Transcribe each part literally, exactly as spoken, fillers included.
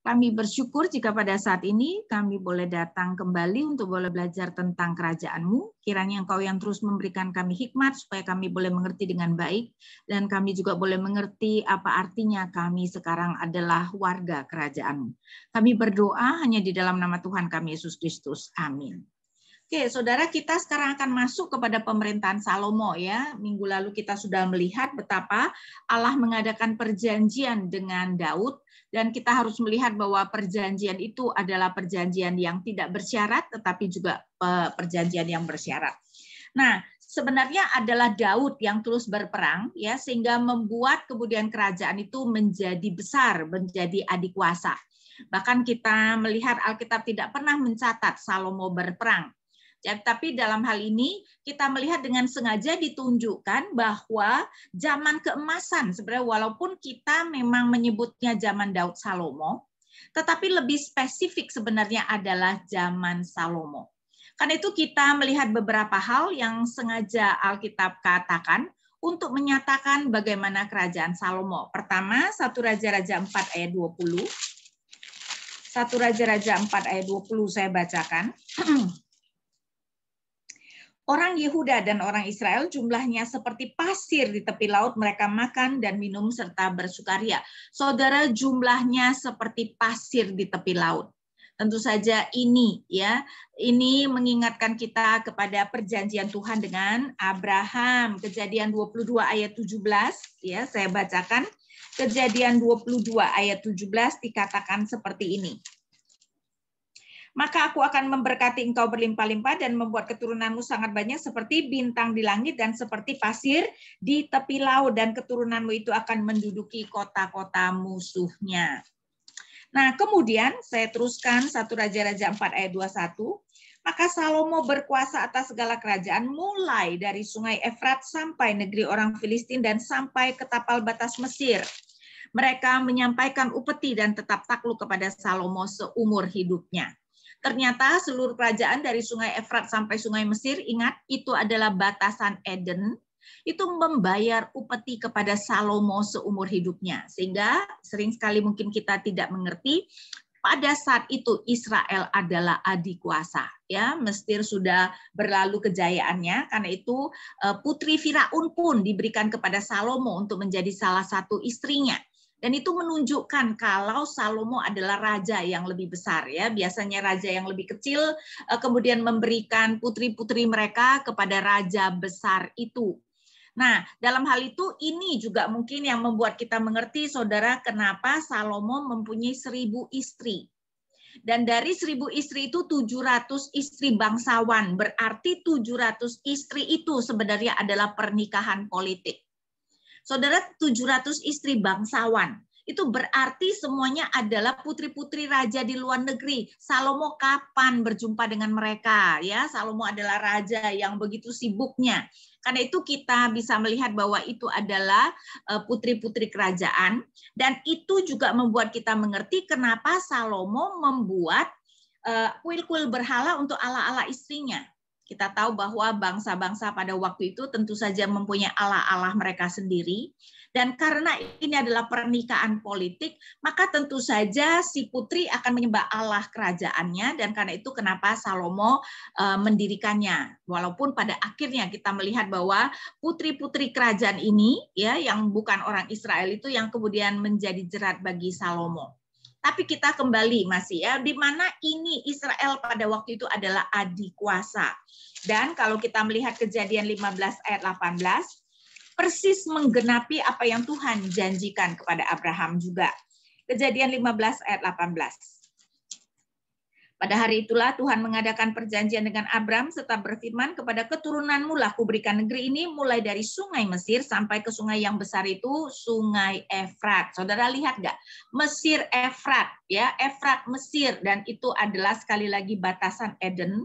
Kami bersyukur jika pada saat ini kami boleh datang kembali untuk boleh belajar tentang kerajaan-Mu. Kiranya Engkau yang terus memberikan kami hikmat supaya kami boleh mengerti dengan baik dan kami juga boleh mengerti apa artinya kami sekarang adalah warga kerajaan-Mu. Kami berdoa hanya di dalam nama Tuhan kami Yesus Kristus. Amin. Oke, saudara, kita sekarang akan masuk kepada pemerintahan Salomo ya. Minggu lalu kita sudah melihat betapa Allah mengadakan perjanjian dengan Daud dan kita harus melihat bahwa perjanjian itu adalah perjanjian yang tidak bersyarat tetapi juga perjanjian yang bersyarat. Nah, sebenarnya adalah Daud yang terus berperang ya sehingga membuat kemudian kerajaan itu menjadi besar, menjadi adikuasa. Bahkan kita melihat Alkitab tidak pernah mencatat Salomo berperang. Ya, tapi dalam hal ini kita melihat dengan sengaja ditunjukkan bahwa zaman keemasan sebenarnya walaupun kita memang menyebutnya zaman Daud Salomo, tetapi lebih spesifik sebenarnya adalah zaman Salomo. Karena itu kita melihat beberapa hal yang sengaja Alkitab katakan untuk menyatakan bagaimana kerajaan Salomo. Pertama, satu Raja-Raja empat ayat dua puluh. satu Raja-Raja empat ayat dua puluh saya bacakan. Orang Yehuda dan orang Israel jumlahnya seperti pasir di tepi laut, mereka makan dan minum serta bersukaria. Saudara, jumlahnya seperti pasir di tepi laut. Tentu saja ini ya, ini mengingatkan kita kepada perjanjian Tuhan dengan Abraham. Kejadian dua puluh dua ayat tujuh belas ya, saya bacakan. Kejadian dua puluh dua ayat tujuh belas dikatakan seperti ini. Maka aku akan memberkati engkau berlimpah-limpah dan membuat keturunanmu sangat banyak seperti bintang di langit dan seperti pasir di tepi laut. Dan keturunanmu itu akan menduduki kota-kota musuhnya. Nah kemudian saya teruskan satu Raja-Raja empat ayat dua puluh satu. Maka Salomo berkuasa atas segala kerajaan mulai dari sungai Efrat sampai negeri orang Filistin dan sampai ke tapal batas Mesir. Mereka menyampaikan upeti dan tetap takluk kepada Salomo seumur hidupnya. Ternyata seluruh kerajaan dari sungai Efrat sampai sungai Mesir, ingat itu adalah batasan Eden, itu membayar upeti kepada Salomo seumur hidupnya. Sehingga sering sekali mungkin kita tidak mengerti, pada saat itu Israel adalah adikuasa, ya Mesir sudah berlalu kejayaannya, karena itu putri Firaun pun diberikan kepada Salomo untuk menjadi salah satu istrinya. Dan itu menunjukkan kalau Salomo adalah raja yang lebih besar ya. Biasanya raja yang lebih kecil kemudian memberikan putri-putri mereka kepada raja besar itu. Nah, dalam hal itu ini juga mungkin yang membuat kita mengerti saudara kenapa Salomo mempunyai seribu istri. Dan dari seribu istri itu tujuh ratus istri bangsawan, berarti tujuh ratus istri itu sebenarnya adalah pernikahan politik. Saudara, tujuh ratus istri bangsawan, itu berarti semuanya adalah putri-putri raja di luar negeri. Salomo kapan berjumpa dengan mereka? Ya, Salomo adalah raja yang begitu sibuknya. Karena itu kita bisa melihat bahwa itu adalah putri-putri kerajaan. Dan itu juga membuat kita mengerti kenapa Salomo membuat kuil-kuil berhala untuk ala-ala istrinya. Kita tahu bahwa bangsa-bangsa pada waktu itu tentu saja mempunyai Allah-Allah mereka sendiri. Dan karena ini adalah pernikahan politik, maka tentu saja si putri akan menyembah Allah kerajaannya. Dan karena itu kenapa Salomo mendirikannya. Walaupun pada akhirnya kita melihat bahwa putri-putri kerajaan ini, ya, yang bukan orang Israel itu yang kemudian menjadi jerat bagi Salomo. Tapi kita kembali masih ya, di mana ini Israel pada waktu itu adalah adikuasa. Dan kalau kita melihat kejadian lima belas ayat delapan belas, persis menggenapi apa yang Tuhan janjikan kepada Abraham juga. Kejadian lima belas ayat delapan belas. Pada hari itulah Tuhan mengadakan perjanjian dengan Abram serta berfirman kepada keturunanmu lah kuberikan negeri ini mulai dari sungai Mesir sampai ke sungai yang besar itu sungai Efrat. Saudara lihat nggak? Mesir Efrat ya, Efrat Mesir dan itu adalah sekali lagi batasan Eden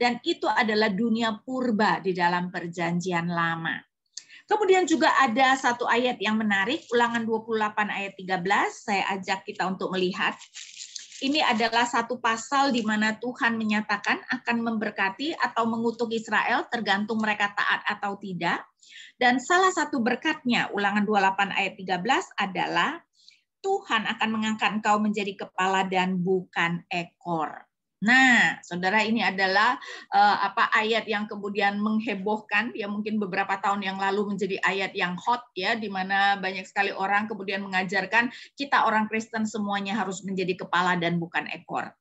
dan itu adalah dunia purba di dalam perjanjian lama. Kemudian juga ada satu ayat yang menarik, Ulangan dua puluh delapan ayat tiga belas, saya ajak kita untuk melihat. Ini adalah satu pasal di mana Tuhan menyatakan akan memberkati atau mengutuk Israel tergantung mereka taat atau tidak. Dan salah satu berkatnya, Ulangan dua puluh delapan ayat tiga belas adalah Tuhan akan mengangkat engkau menjadi kepala dan bukan ekor. Nah, saudara, ini adalah uh, apa ayat yang kemudian menghebohkan, ya mungkin beberapa tahun yang lalu menjadi ayat yang hot, ya, di mana banyak sekali orang kemudian mengajarkan kita orang Kristen semuanya harus menjadi kepala dan bukan ekor.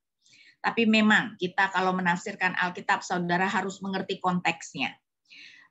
Tapi memang kita kalau menafsirkan Alkitab, saudara harus mengerti konteksnya.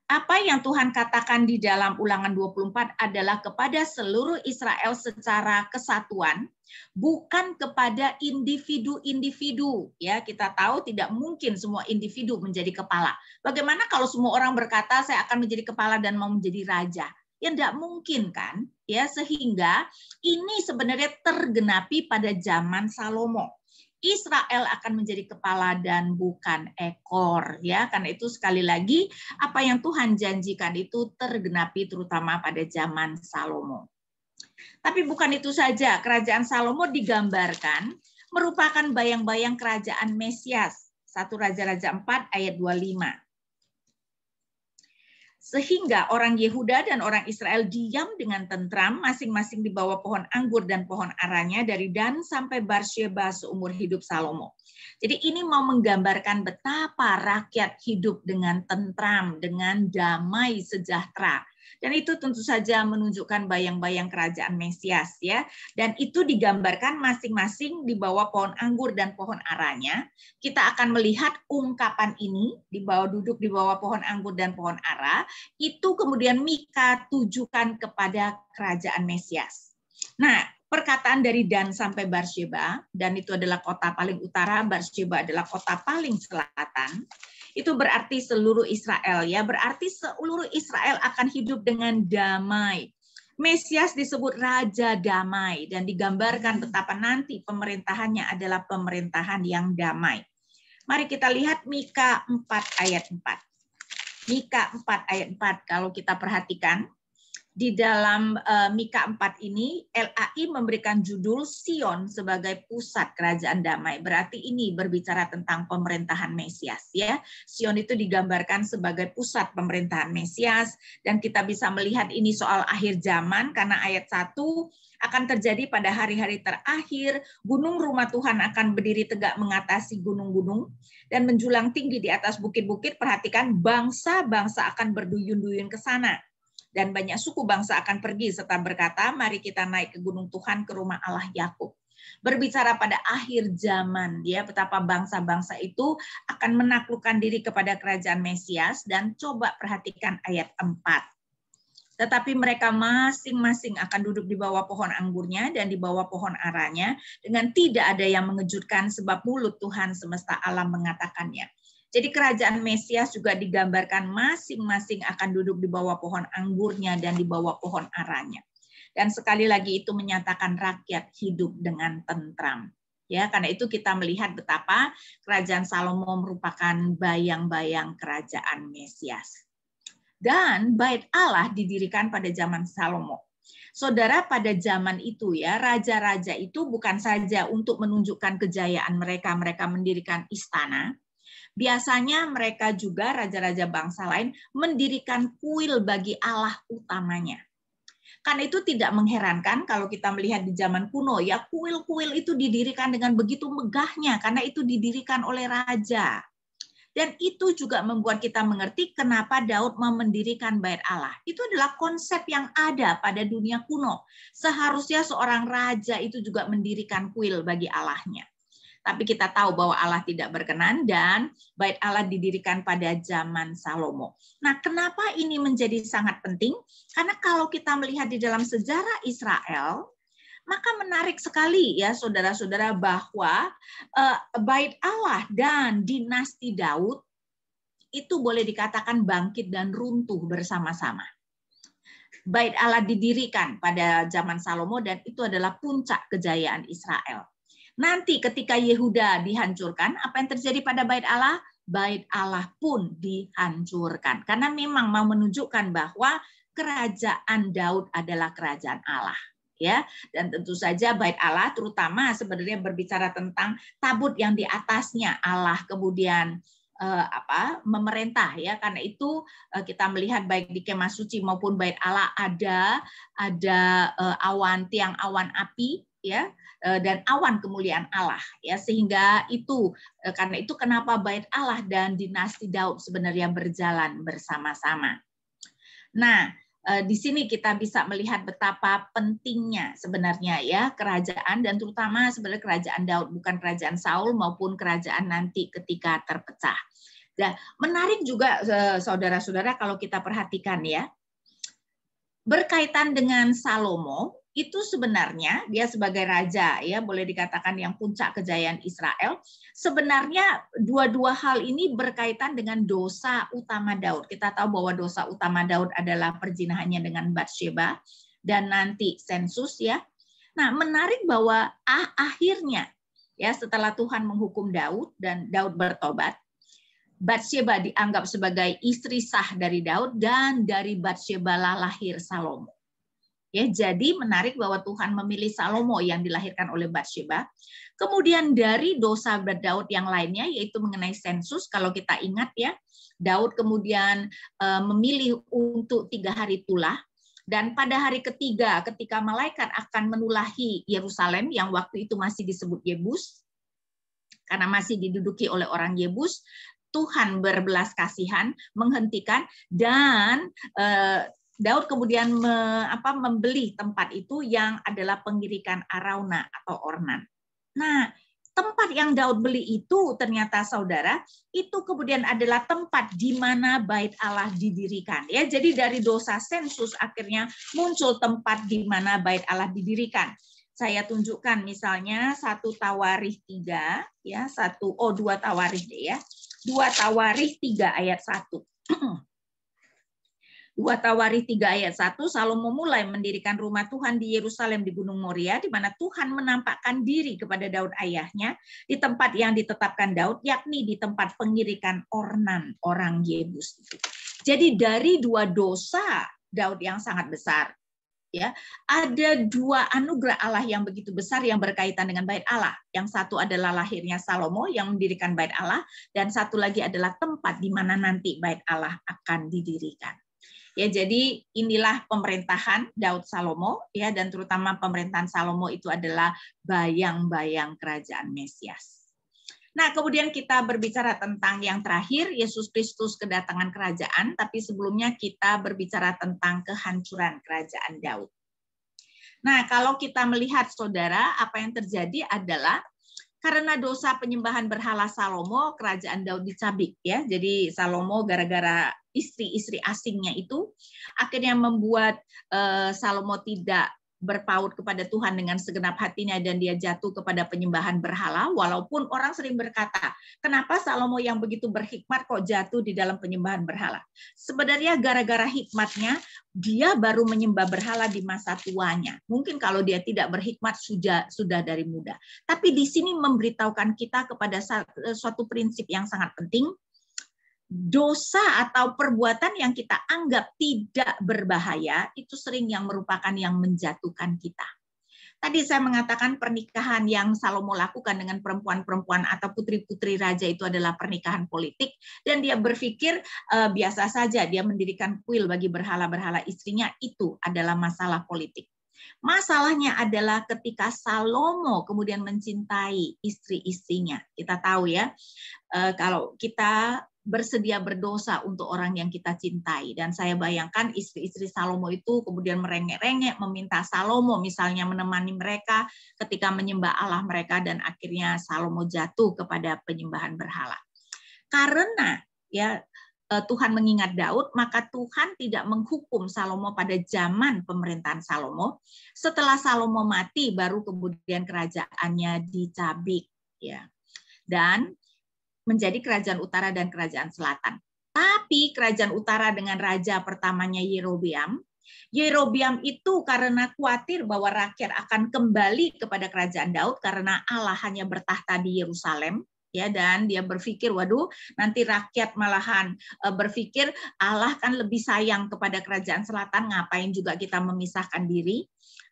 Apa yang Tuhan katakan di dalam Ulangan dua puluh empat adalah kepada seluruh Israel secara kesatuan, bukan kepada individu-individu. Ya, kita tahu tidak mungkin semua individu menjadi kepala. Bagaimana kalau semua orang berkata saya akan menjadi kepala dan mau menjadi raja? Ya, tidak mungkin kan? Ya, sehingga ini sebenarnya tergenapi pada zaman Salomo. Israel akan menjadi kepala dan bukan ekor, ya. Karena itu sekali lagi apa yang Tuhan janjikan itu tergenapi terutama pada zaman Salomo. Tapi bukan itu saja, kerajaan Salomo digambarkan merupakan bayang-bayang kerajaan Mesias. satu Raja-Raja empat ayat dua puluh lima. Sehingga orang Yehuda dan orang Israel diam dengan tentram, masing-masing di bawah pohon anggur dan pohon aranya dari Dan sampai Bersyeba seumur hidup Salomo. Jadi ini mau menggambarkan betapa rakyat hidup dengan tentram, dengan damai sejahtera. Dan itu tentu saja menunjukkan bayang-bayang kerajaan Mesias, ya. Dan itu digambarkan masing-masing di bawah pohon anggur dan pohon aranya. Kita akan melihat ungkapan ini di bawah duduk di bawah pohon anggur dan pohon ara. Itu kemudian Mika tujukan kepada kerajaan Mesias. Nah, perkataan dari Dan sampai Bersyeba, Dan itu adalah kota paling utara, Bersyeba adalah kota paling selatan. Itu berarti seluruh Israel, ya, berarti seluruh Israel akan hidup dengan damai. Mesias disebut Raja Damai dan digambarkan betapa nanti pemerintahannya adalah pemerintahan yang damai. Mari kita lihat Mika empat ayat empat. Mika empat ayat empat, kalau kita perhatikan, di dalam uh, Mika empat ini, L A I memberikan judul Sion sebagai pusat kerajaan damai. Berarti ini berbicara tentang pemerintahan Mesias, ya. Sion itu digambarkan sebagai pusat pemerintahan Mesias. Dan kita bisa melihat ini soal akhir zaman, karena ayat satu akan terjadi pada hari-hari terakhir. Gunung rumah Tuhan akan berdiri tegak mengatasi gunung-gunung dan menjulang tinggi di atas bukit-bukit. Perhatikan, bangsa-bangsa akan berduyun-duyun ke sana. Dan banyak suku bangsa akan pergi serta berkata, mari kita naik ke gunung Tuhan, ke rumah Allah Yakub. Berbicara pada akhir zaman, dia betapa bangsa-bangsa itu akan menaklukkan diri kepada kerajaan Mesias. Dan coba perhatikan ayat empat. Tetapi mereka masing-masing akan duduk di bawah pohon anggurnya dan di bawah pohon aranya dengan tidak ada yang mengejutkan sebab mulut Tuhan semesta alam mengatakannya. Jadi kerajaan Mesias juga digambarkan masing-masing akan duduk di bawah pohon anggurnya dan di bawah pohon aranya. Dan sekali lagi itu menyatakan rakyat hidup dengan tentram. Ya, karena itu kita melihat betapa kerajaan Salomo merupakan bayang-bayang kerajaan Mesias. Dan Bait Allah didirikan pada zaman Salomo. Saudara, pada zaman itu ya, raja-raja itu bukan saja untuk menunjukkan kejayaan mereka, mereka mendirikan istana. Biasanya mereka juga, raja-raja bangsa lain, mendirikan kuil bagi Allah utamanya. Karena itu tidak mengherankan kalau kita melihat di zaman kuno, ya kuil-kuil itu didirikan dengan begitu megahnya, karena itu didirikan oleh raja. Dan itu juga membuat kita mengerti kenapa Daud memendirikan Bait Allah. Itu adalah konsep yang ada pada dunia kuno. Seharusnya seorang raja itu juga mendirikan kuil bagi Allahnya. Tapi kita tahu bahwa Allah tidak berkenan dan Bait Allah didirikan pada zaman Salomo. Nah, kenapa ini menjadi sangat penting? Karena kalau kita melihat di dalam sejarah Israel, maka menarik sekali ya saudara-saudara bahwa eh, Bait Allah dan dinasti Daud itu boleh dikatakan bangkit dan runtuh bersama-sama. Bait Allah didirikan pada zaman Salomo dan itu adalah puncak kejayaan Israel. Nanti ketika Yehuda dihancurkan, apa yang terjadi pada Bait Allah? Bait Allah pun dihancurkan. Karena memang mau menunjukkan bahwa kerajaan Daud adalah kerajaan Allah. Ya, dan tentu saja Bait Allah terutama sebenarnya berbicara tentang tabut yang di atasnya Allah, kemudian eh, apa memerintah ya, karena itu eh, kita melihat baik di Kemah Suci maupun Bait Allah ada ada eh, awan, tiang awan api ya, eh, dan awan kemuliaan Allah ya, sehingga itu eh, karena itu kenapa Bait Allah dan dinasti Daud sebenarnya berjalan bersama-sama. Nah, di sini kita bisa melihat betapa pentingnya sebenarnya ya kerajaan, dan terutama sebenarnya kerajaan Daud, bukan kerajaan Saul maupun kerajaan nanti ketika terpecah. Nah, menarik juga saudara-saudara kalau kita perhatikan ya, berkaitan dengan Salomo itu sebenarnya dia sebagai raja ya, boleh dikatakan yang puncak kejayaan Israel. Sebenarnya dua-dua hal ini berkaitan dengan dosa utama Daud. Kita tahu bahwa dosa utama Daud adalah perzinahannya dengan Batsheba dan nanti sensus ya. Nah, menarik bahwa ah, akhirnya ya setelah Tuhan menghukum Daud dan Daud bertobat, Batsheba dianggap sebagai istri sah dari Daud, dan dari Batsheba lah lahir Salomo. Ya, jadi menarik bahwa Tuhan memilih Salomo yang dilahirkan oleh Batsheba. Kemudian dari dosa Daud yang lainnya, yaitu mengenai sensus, kalau kita ingat ya, Daud kemudian e, memilih untuk tiga hari tulah, dan pada hari ketiga ketika malaikat akan menulahi Yerusalem yang waktu itu masih disebut Yebus, karena masih diduduki oleh orang Yebus, Tuhan berbelas kasihan menghentikan, dan e, Daud kemudian me, apa, membeli tempat itu yang adalah pengirikan Arauna atau Ornan. Nah, tempat yang Daud beli itu ternyata saudara, itu kemudian adalah tempat di mana Bait Allah didirikan. Ya, jadi dari dosa sensus akhirnya muncul tempat di mana Bait Allah didirikan. Saya tunjukkan misalnya satu Tawarikh tiga, ya, satu oh dua Tawarikh deh ya, dua Tawarikh tiga ayat satu. Dua Tawarikh tiga ayat satu, Salomo mulai mendirikan rumah Tuhan di Yerusalem di Gunung Moria, di mana Tuhan menampakkan diri kepada Daud ayahnya di tempat yang ditetapkan Daud, yakni di tempat pengirikan Ornan, orang Yebus. Jadi dari dua dosa Daud yang sangat besar, ya, ada dua anugerah Allah yang begitu besar yang berkaitan dengan Bait Allah. Yang satu adalah lahirnya Salomo yang mendirikan Bait Allah, dan satu lagi adalah tempat di mana nanti Bait Allah akan didirikan. Ya, jadi inilah pemerintahan Daud Salomo ya, dan terutama pemerintahan Salomo itu adalah bayang-bayang kerajaan Mesias. Nah, kemudian kita berbicara tentang yang terakhir, Yesus Kristus kedatangan kerajaan, tapi sebelumnya kita berbicara tentang kehancuran kerajaan Daud. Nah, kalau kita melihat saudara, apa yang terjadi adalah karena dosa penyembahan berhala Salomo, kerajaan Daud dicabik ya. Jadi Salomo gara-gara istri-istri asingnya itu akhirnya membuat eh, Salomo tidak berpaut kepada Tuhan dengan segenap hatinya, dan dia jatuh kepada penyembahan berhala, walaupun orang sering berkata, kenapa Salomo yang begitu berhikmat kok jatuh di dalam penyembahan berhala? Sebenarnya gara-gara hikmatnya, dia baru menyembah berhala di masa tuanya. Mungkin kalau dia tidak berhikmat, sudah, sudah dari muda. Tapi di sini memberitahukan kita kepada suatu prinsip yang sangat penting, dosa atau perbuatan yang kita anggap tidak berbahaya itu sering yang merupakan yang menjatuhkan kita. Tadi saya mengatakan pernikahan yang Salomo lakukan dengan perempuan-perempuan atau putri-putri raja itu adalah pernikahan politik, dan dia berpikir eh, biasa saja, dia mendirikan kuil bagi berhala-berhala istrinya, itu adalah masalah politik. Masalahnya adalah ketika Salomo kemudian mencintai istri-istrinya. Kita tahu ya, eh, kalau kita bersedia berdosa untuk orang yang kita cintai. Dan saya bayangkan istri-istri Salomo itu kemudian merengek-rengek, meminta Salomo misalnya menemani mereka ketika menyembah Allah mereka, dan akhirnya Salomo jatuh kepada penyembahan berhala. Karena ya Tuhan mengingat Daud, maka Tuhan tidak menghukum Salomo pada zaman pemerintahan Salomo. Setelah Salomo mati, baru kemudian kerajaannya dicabik. Ya. Dan menjadi kerajaan utara dan kerajaan selatan. Tapi kerajaan utara dengan raja pertamanya Yerobeam, Yerobeam itu karena khawatir bahwa rakyat akan kembali kepada kerajaan Daud, karena Allah hanya bertahta di Yerusalem, ya, dan dia berpikir, waduh, nanti rakyat malahan berpikir Allah kan lebih sayang kepada kerajaan selatan, ngapain juga kita memisahkan diri.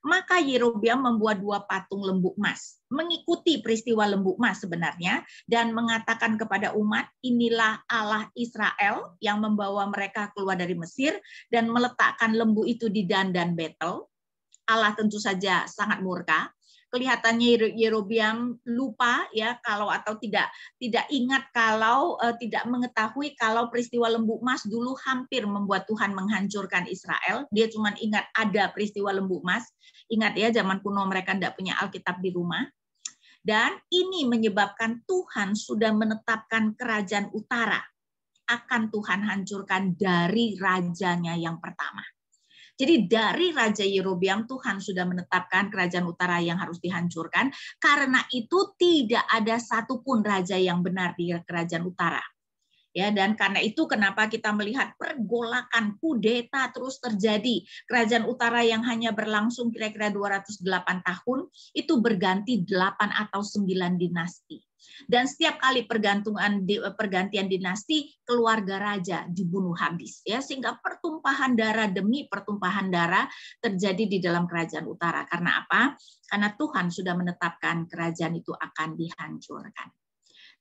Maka Yerobeam membuat dua patung lembu emas, mengikuti peristiwa lembu emas sebenarnya, dan mengatakan kepada umat, inilah Allah Israel yang membawa mereka keluar dari Mesir, dan meletakkan lembu itu di dandan Betel. Allah tentu saja sangat murka. Kelihatannya Yerobeam lupa ya kalau atau tidak tidak ingat kalau eh, tidak mengetahui kalau peristiwa lembu emas dulu hampir membuat Tuhan menghancurkan Israel. Dia cuma ingat ada peristiwa lembu emas. Ingat ya, zaman kuno mereka tidak punya Alkitab di rumah. Dan ini menyebabkan Tuhan sudah menetapkan kerajaan utara akan Tuhan hancurkan dari rajanya yang pertama. Jadi dari Raja Yerobeam Tuhan sudah menetapkan kerajaan utara yang harus dihancurkan. Karena itu tidak ada satupun raja yang benar di kerajaan utara. Ya, dan karena itu kenapa kita melihat pergolakan kudeta terus terjadi. Kerajaan utara yang hanya berlangsung kira-kira dua ratus delapan tahun itu berganti delapan atau sembilan dinasti. Dan setiap kali pergantungan pergantian dinasti, keluarga raja dibunuh habis ya, sehingga pertumpahan darah demi pertumpahan darah terjadi di dalam kerajaan utara. Karena apa? Karena Tuhan sudah menetapkan kerajaan itu akan dihancurkan.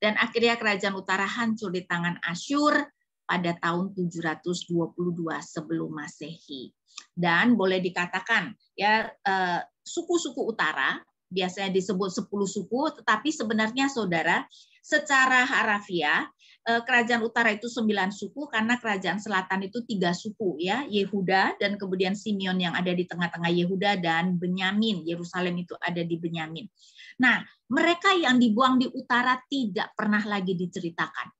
Dan akhirnya kerajaan utara hancur di tangan Asyur pada tahun tujuh ratus dua puluh dua sebelum Masehi. Dan boleh dikatakan ya, eh, suku-suku utara biasanya disebut sepuluh suku, tetapi sebenarnya saudara, secara harafiah kerajaan utara itu sembilan suku karena kerajaan selatan itu tiga suku ya, Yehuda dan kemudian Simeon yang ada di tengah-tengah Yehuda dan Benyamin, Yerusalem itu ada di Benyamin. Nah, mereka yang dibuang di utara tidak pernah lagi diceritakan.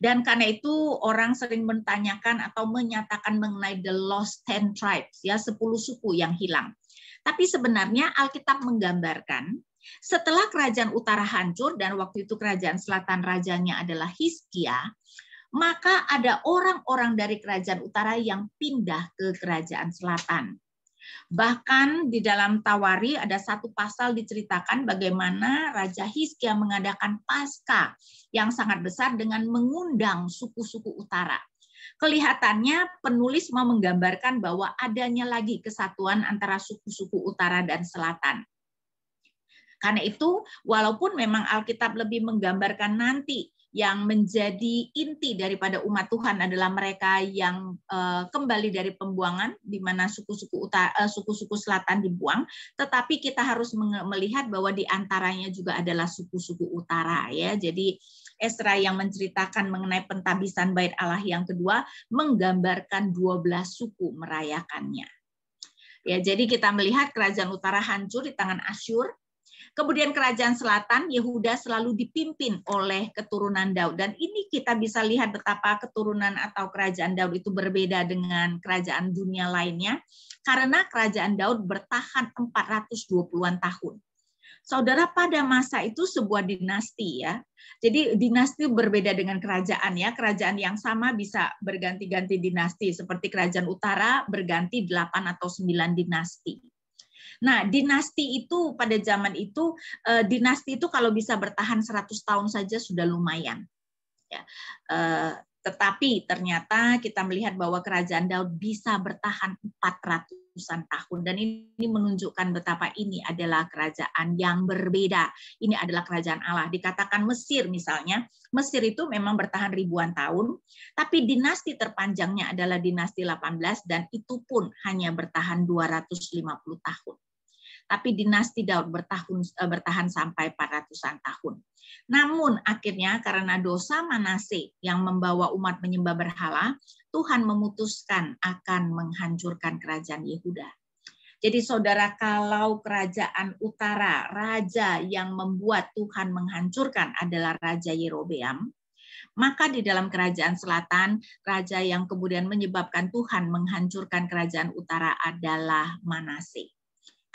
Dan karena itu orang sering menanyakan atau menyatakan mengenai the lost ten tribes, ya sepuluh suku yang hilang. Tapi sebenarnya Alkitab menggambarkan setelah kerajaan utara hancur dan waktu itu kerajaan selatan rajanya adalah Hizkia, maka ada orang-orang dari kerajaan utara yang pindah ke kerajaan selatan. Bahkan di dalam Tawari ada satu pasal diceritakan bagaimana Raja Hizkia mengadakan Paskah yang sangat besar dengan mengundang suku-suku utara. Kelihatannya penulis mau menggambarkan bahwa adanya lagi kesatuan antara suku-suku utara dan selatan. Karena itu, walaupun memang Alkitab lebih menggambarkan nanti yang menjadi inti daripada umat Tuhan adalah mereka yang uh, kembali dari pembuangan, di mana suku-suku utara, uh, suku-suku selatan dibuang, tetapi kita harus melihat bahwa di antaranya juga adalah suku-suku utara, ya. Jadi Esra yang menceritakan mengenai pentabisan bait Allah yang kedua menggambarkan dua belas suku merayakannya. Ya, jadi kita melihat kerajaan utara hancur di tangan Asyur. Kemudian kerajaan selatan, Yehuda selalu dipimpin oleh keturunan Daud. Dan ini kita bisa lihat betapa keturunan atau kerajaan Daud itu berbeda dengan kerajaan dunia lainnya. Karena kerajaan Daud bertahan empat ratus dua puluhan tahun. Saudara, pada masa itu sebuah dinasti ya. Jadi dinasti berbeda dengan kerajaan ya. Kerajaan yang sama bisa berganti-ganti dinasti. Seperti kerajaan utara berganti delapan atau sembilan dinasti. Nah, dinasti itu pada zaman itu, eh, dinasti itu kalau bisa bertahan seratus tahun saja sudah lumayan. Ya. Eh, tetapi ternyata kita melihat bahwa kerajaan Daud bisa bertahan empat ratusan tahun. Dan ini menunjukkan betapa ini adalah kerajaan yang berbeda. Ini adalah kerajaan Allah. Dikatakan Mesir misalnya, Mesir itu memang bertahan ribuan tahun, tapi dinasti terpanjangnya adalah dinasti delapan belas dan itu pun hanya bertahan dua ratus lima puluh tahun. Tapi dinasti Daud bertahun, bertahan sampai empat ratusan tahun. Namun akhirnya karena dosa Manase yang membawa umat menyembah berhala, Tuhan memutuskan akan menghancurkan kerajaan Yehuda. Jadi saudara, kalau kerajaan utara, raja yang membuat Tuhan menghancurkan adalah Raja Yerobeam, maka di dalam kerajaan selatan, raja yang kemudian menyebabkan Tuhan menghancurkan kerajaan utara adalah Manase.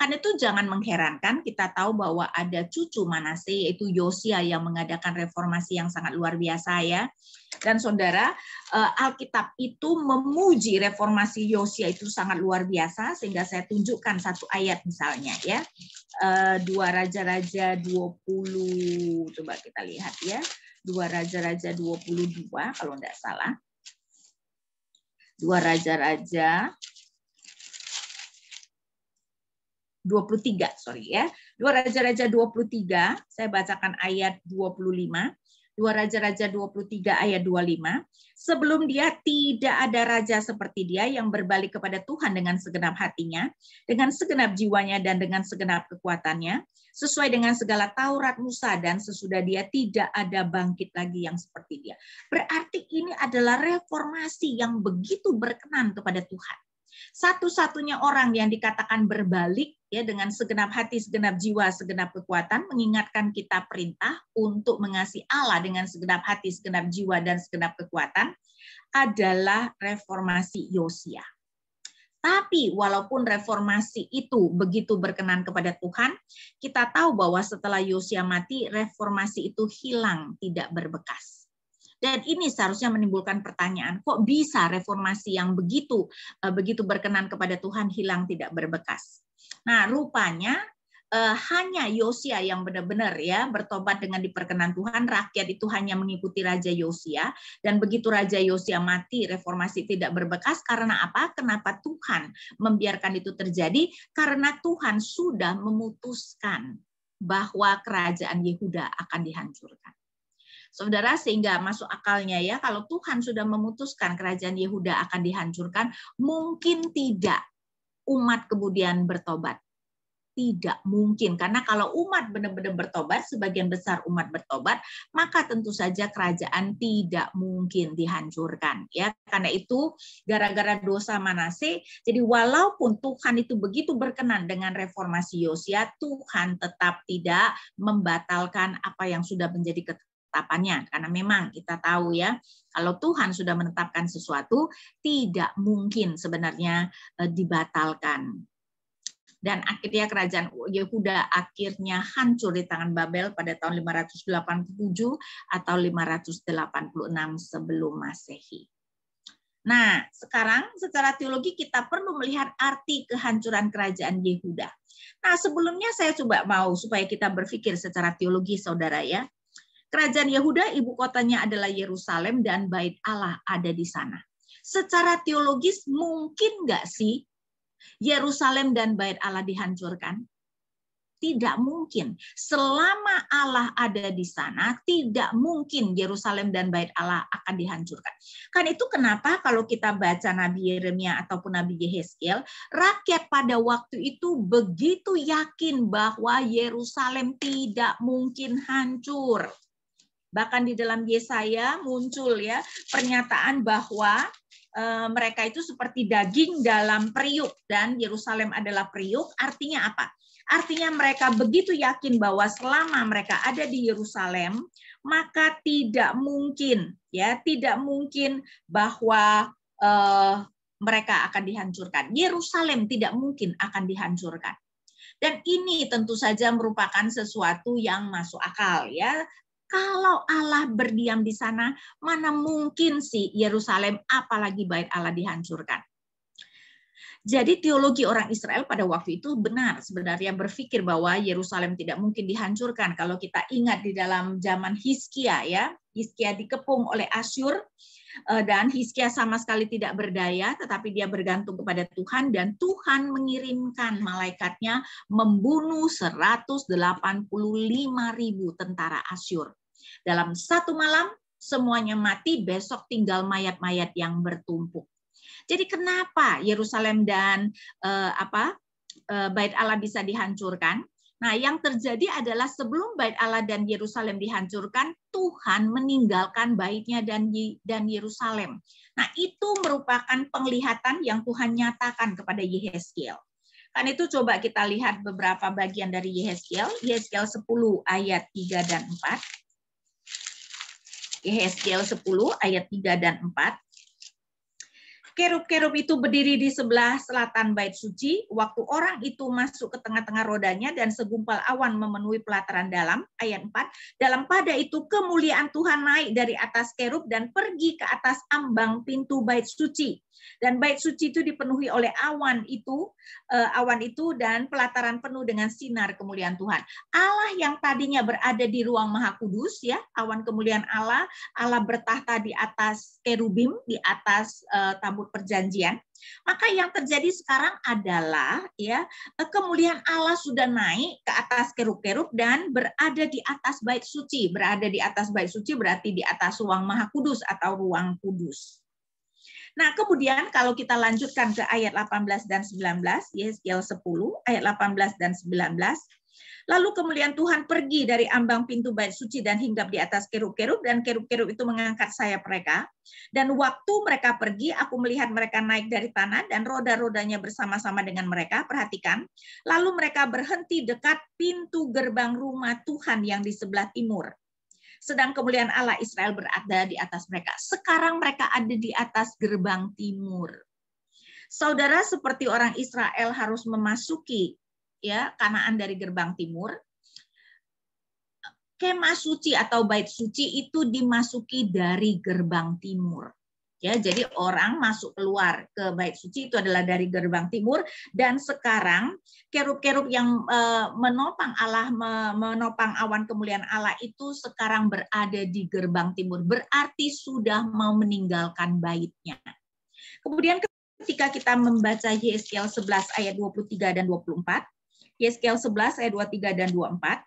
Karena itu jangan mengherankan, kita tahu bahwa ada cucu Manase, yaitu Yosia, yang mengadakan reformasi yang sangat luar biasa ya. Dan saudara, Alkitab itu memuji reformasi Yosia itu sangat luar biasa, sehingga saya tunjukkan satu ayat misalnya ya. Dua Raja-Raja dua puluh, coba kita lihat ya. Dua Raja-Raja dua puluh dua, kalau tidak salah. Dua Raja-Raja dua puluh tiga, sorry ya. Dua Raja-Raja dua puluh tiga, saya bacakan ayat dua puluh lima. Dua Raja-Raja dua puluh tiga ayat dua puluh lima. Sebelum dia tidak ada raja seperti dia yang berbalik kepada Tuhan dengan segenap hatinya, dengan segenap jiwanya dan dengan segenap kekuatannya, sesuai dengan segala Taurat Musa, dan sesudah dia tidak ada bangkit lagi yang seperti dia. Berarti ini adalah reformasi yang begitu berkenan kepada Tuhan. Satu-satunya orang yang dikatakan berbalik ya dengan segenap hati, segenap jiwa, segenap kekuatan, mengingatkan kita perintah untuk mengasihi Allah dengan segenap hati, segenap jiwa, dan segenap kekuatan, adalah reformasi Yosia. Tapi walaupun reformasi itu begitu berkenan kepada Tuhan, kita tahu bahwa setelah Yosia mati, reformasi itu hilang, tidak berbekas. Dan ini seharusnya menimbulkan pertanyaan, kok bisa reformasi yang begitu begitu berkenan kepada Tuhan hilang tidak berbekas? Nah, rupanya eh, hanya Yosia yang benar-benar ya bertobat dengan diperkenan Tuhan, rakyat itu hanya mengikuti Raja Yosia, dan begitu Raja Yosia mati, reformasi tidak berbekas. Karena apa? Kenapa Tuhan membiarkan itu terjadi? Karena Tuhan sudah memutuskan bahwa kerajaan Yehuda akan dihancurkan. Saudara, sehingga masuk akalnya ya, kalau Tuhan sudah memutuskan kerajaan Yehuda akan dihancurkan, mungkin tidak umat kemudian bertobat. Tidak mungkin, karena kalau umat benar-benar bertobat, sebagian besar umat bertobat, maka tentu saja kerajaan tidak mungkin dihancurkan. Ya, karena itu gara-gara dosa Manase, jadi walaupun Tuhan itu begitu berkenan dengan reformasi Yosia, Tuhan tetap tidak membatalkan apa yang sudah menjadi ketentuan. Tapannya, karena memang kita tahu ya, kalau Tuhan sudah menetapkan sesuatu, tidak mungkin sebenarnya dibatalkan. Dan akhirnya kerajaan Yehuda akhirnya hancur di tangan Babel pada tahun lima ratus delapan puluh tujuh atau lima ratus delapan puluh enam sebelum Masehi. Nah, sekarang secara teologi kita perlu melihat arti kehancuran kerajaan Yehuda. Nah, sebelumnya saya coba mau supaya kita berpikir secara teologi, saudara ya. Kerajaan Yehuda, ibu kotanya adalah Yerusalem, dan bait Allah ada di sana. Secara teologis, mungkin nggak sih Yerusalem dan bait Allah dihancurkan? Tidak mungkin. Selama Allah ada di sana, tidak mungkin Yerusalem dan bait Allah akan dihancurkan. Kan itu kenapa kalau kita baca Nabi Yeremia ataupun Nabi Yehezkiel, rakyat pada waktu itu begitu yakin bahwa Yerusalem tidak mungkin hancur. Bahkan di dalam Yesaya muncul ya pernyataan bahwa e, mereka itu seperti daging dalam periuk, dan Yerusalem adalah periuk. Artinya apa? Artinya mereka begitu yakin bahwa selama mereka ada di Yerusalem, maka tidak mungkin ya, tidak mungkin bahwa e, mereka akan dihancurkan. Yerusalem tidak mungkin akan dihancurkan. Dan ini tentu saja merupakan sesuatu yang masuk akal ya. Kalau Allah berdiam di sana, mana mungkin sih Yerusalem apalagi bait Allah dihancurkan. Jadi teologi orang Israel pada waktu itu benar sebenarnya berpikir bahwa Yerusalem tidak mungkin dihancurkan. Kalau kita ingat di dalam zaman Hizkia ya, Hizkia dikepung oleh Asyur, dan Hizkia sama sekali tidak berdaya, tetapi dia bergantung kepada Tuhan, dan Tuhan mengirimkan malaikatnya membunuh seratus delapan puluh lima ribu tentara Asyur. Dalam satu malam semuanya mati, besok tinggal mayat-mayat yang bertumpuk. Jadi kenapa Yerusalem dan eh, apa eh, Bait Allah bisa dihancurkan? Nah, yang terjadi adalah sebelum Bait Allah dan Yerusalem dihancurkan, Tuhan meninggalkan baitnya dan dan Yerusalem. Nah, itu merupakan penglihatan yang Tuhan nyatakan kepada Yehezkiel. Karena itu coba kita lihat beberapa bagian dari Yehezkiel, Yehezkiel sepuluh ayat tiga dan empat. Yehezkiel sepuluh ayat tiga dan empat. Kerub-kerub itu berdiri di sebelah selatan Bait Suci, waktu orang itu masuk ke tengah-tengah rodanya dan segumpal awan memenuhi pelataran dalam, ayat empat, dalam pada itu kemuliaan Tuhan naik dari atas kerub dan pergi ke atas ambang pintu Bait Suci. Dan Bait Suci itu dipenuhi oleh awan itu, awan itu dan pelataran penuh dengan sinar kemuliaan Tuhan. Allah yang tadinya berada di ruang Maha Kudus, ya, awan kemuliaan Allah, Allah bertahta di atas kerubim, di atas uh, tabut perjanjian. Maka yang terjadi sekarang adalah ya kemuliaan Allah sudah naik ke atas kerub-kerub dan berada di atas Bait Suci. Berada di atas Bait Suci berarti di atas ruang Maha Kudus atau ruang kudus. Nah, kemudian kalau kita lanjutkan ke ayat delapan belas dan sembilan belas, Yeskiel sepuluh, ayat delapan belas dan sembilan belas. Lalu kemuliaan Tuhan pergi dari ambang pintu Bait Suci dan hinggap di atas kerub-kerub, dan kerub-kerub itu mengangkat sayap mereka. Dan waktu mereka pergi, aku melihat mereka naik dari tanah dan roda-rodanya bersama-sama dengan mereka. Perhatikan, lalu mereka berhenti dekat pintu gerbang rumah Tuhan yang di sebelah timur. Sedang kemuliaan Allah Israel berada di atas mereka. Sekarang mereka ada di atas gerbang timur. Saudara, seperti orang Israel harus memasuki ya Kanaan dari gerbang timur, kemah suci atau Bait Suci itu dimasuki dari gerbang timur. Ya, jadi orang masuk keluar ke Bait Suci itu adalah dari gerbang timur, dan sekarang kerub-kerub yang menopang Allah, menopang awan kemuliaan Allah itu sekarang berada di gerbang timur, berarti sudah mau meninggalkan baitnya. Kemudian ketika kita membaca Yeskiel sebelas ayat dua puluh tiga dan dua puluh empat, Yeskiel sebelas ayat dua puluh tiga dan dua puluh empat.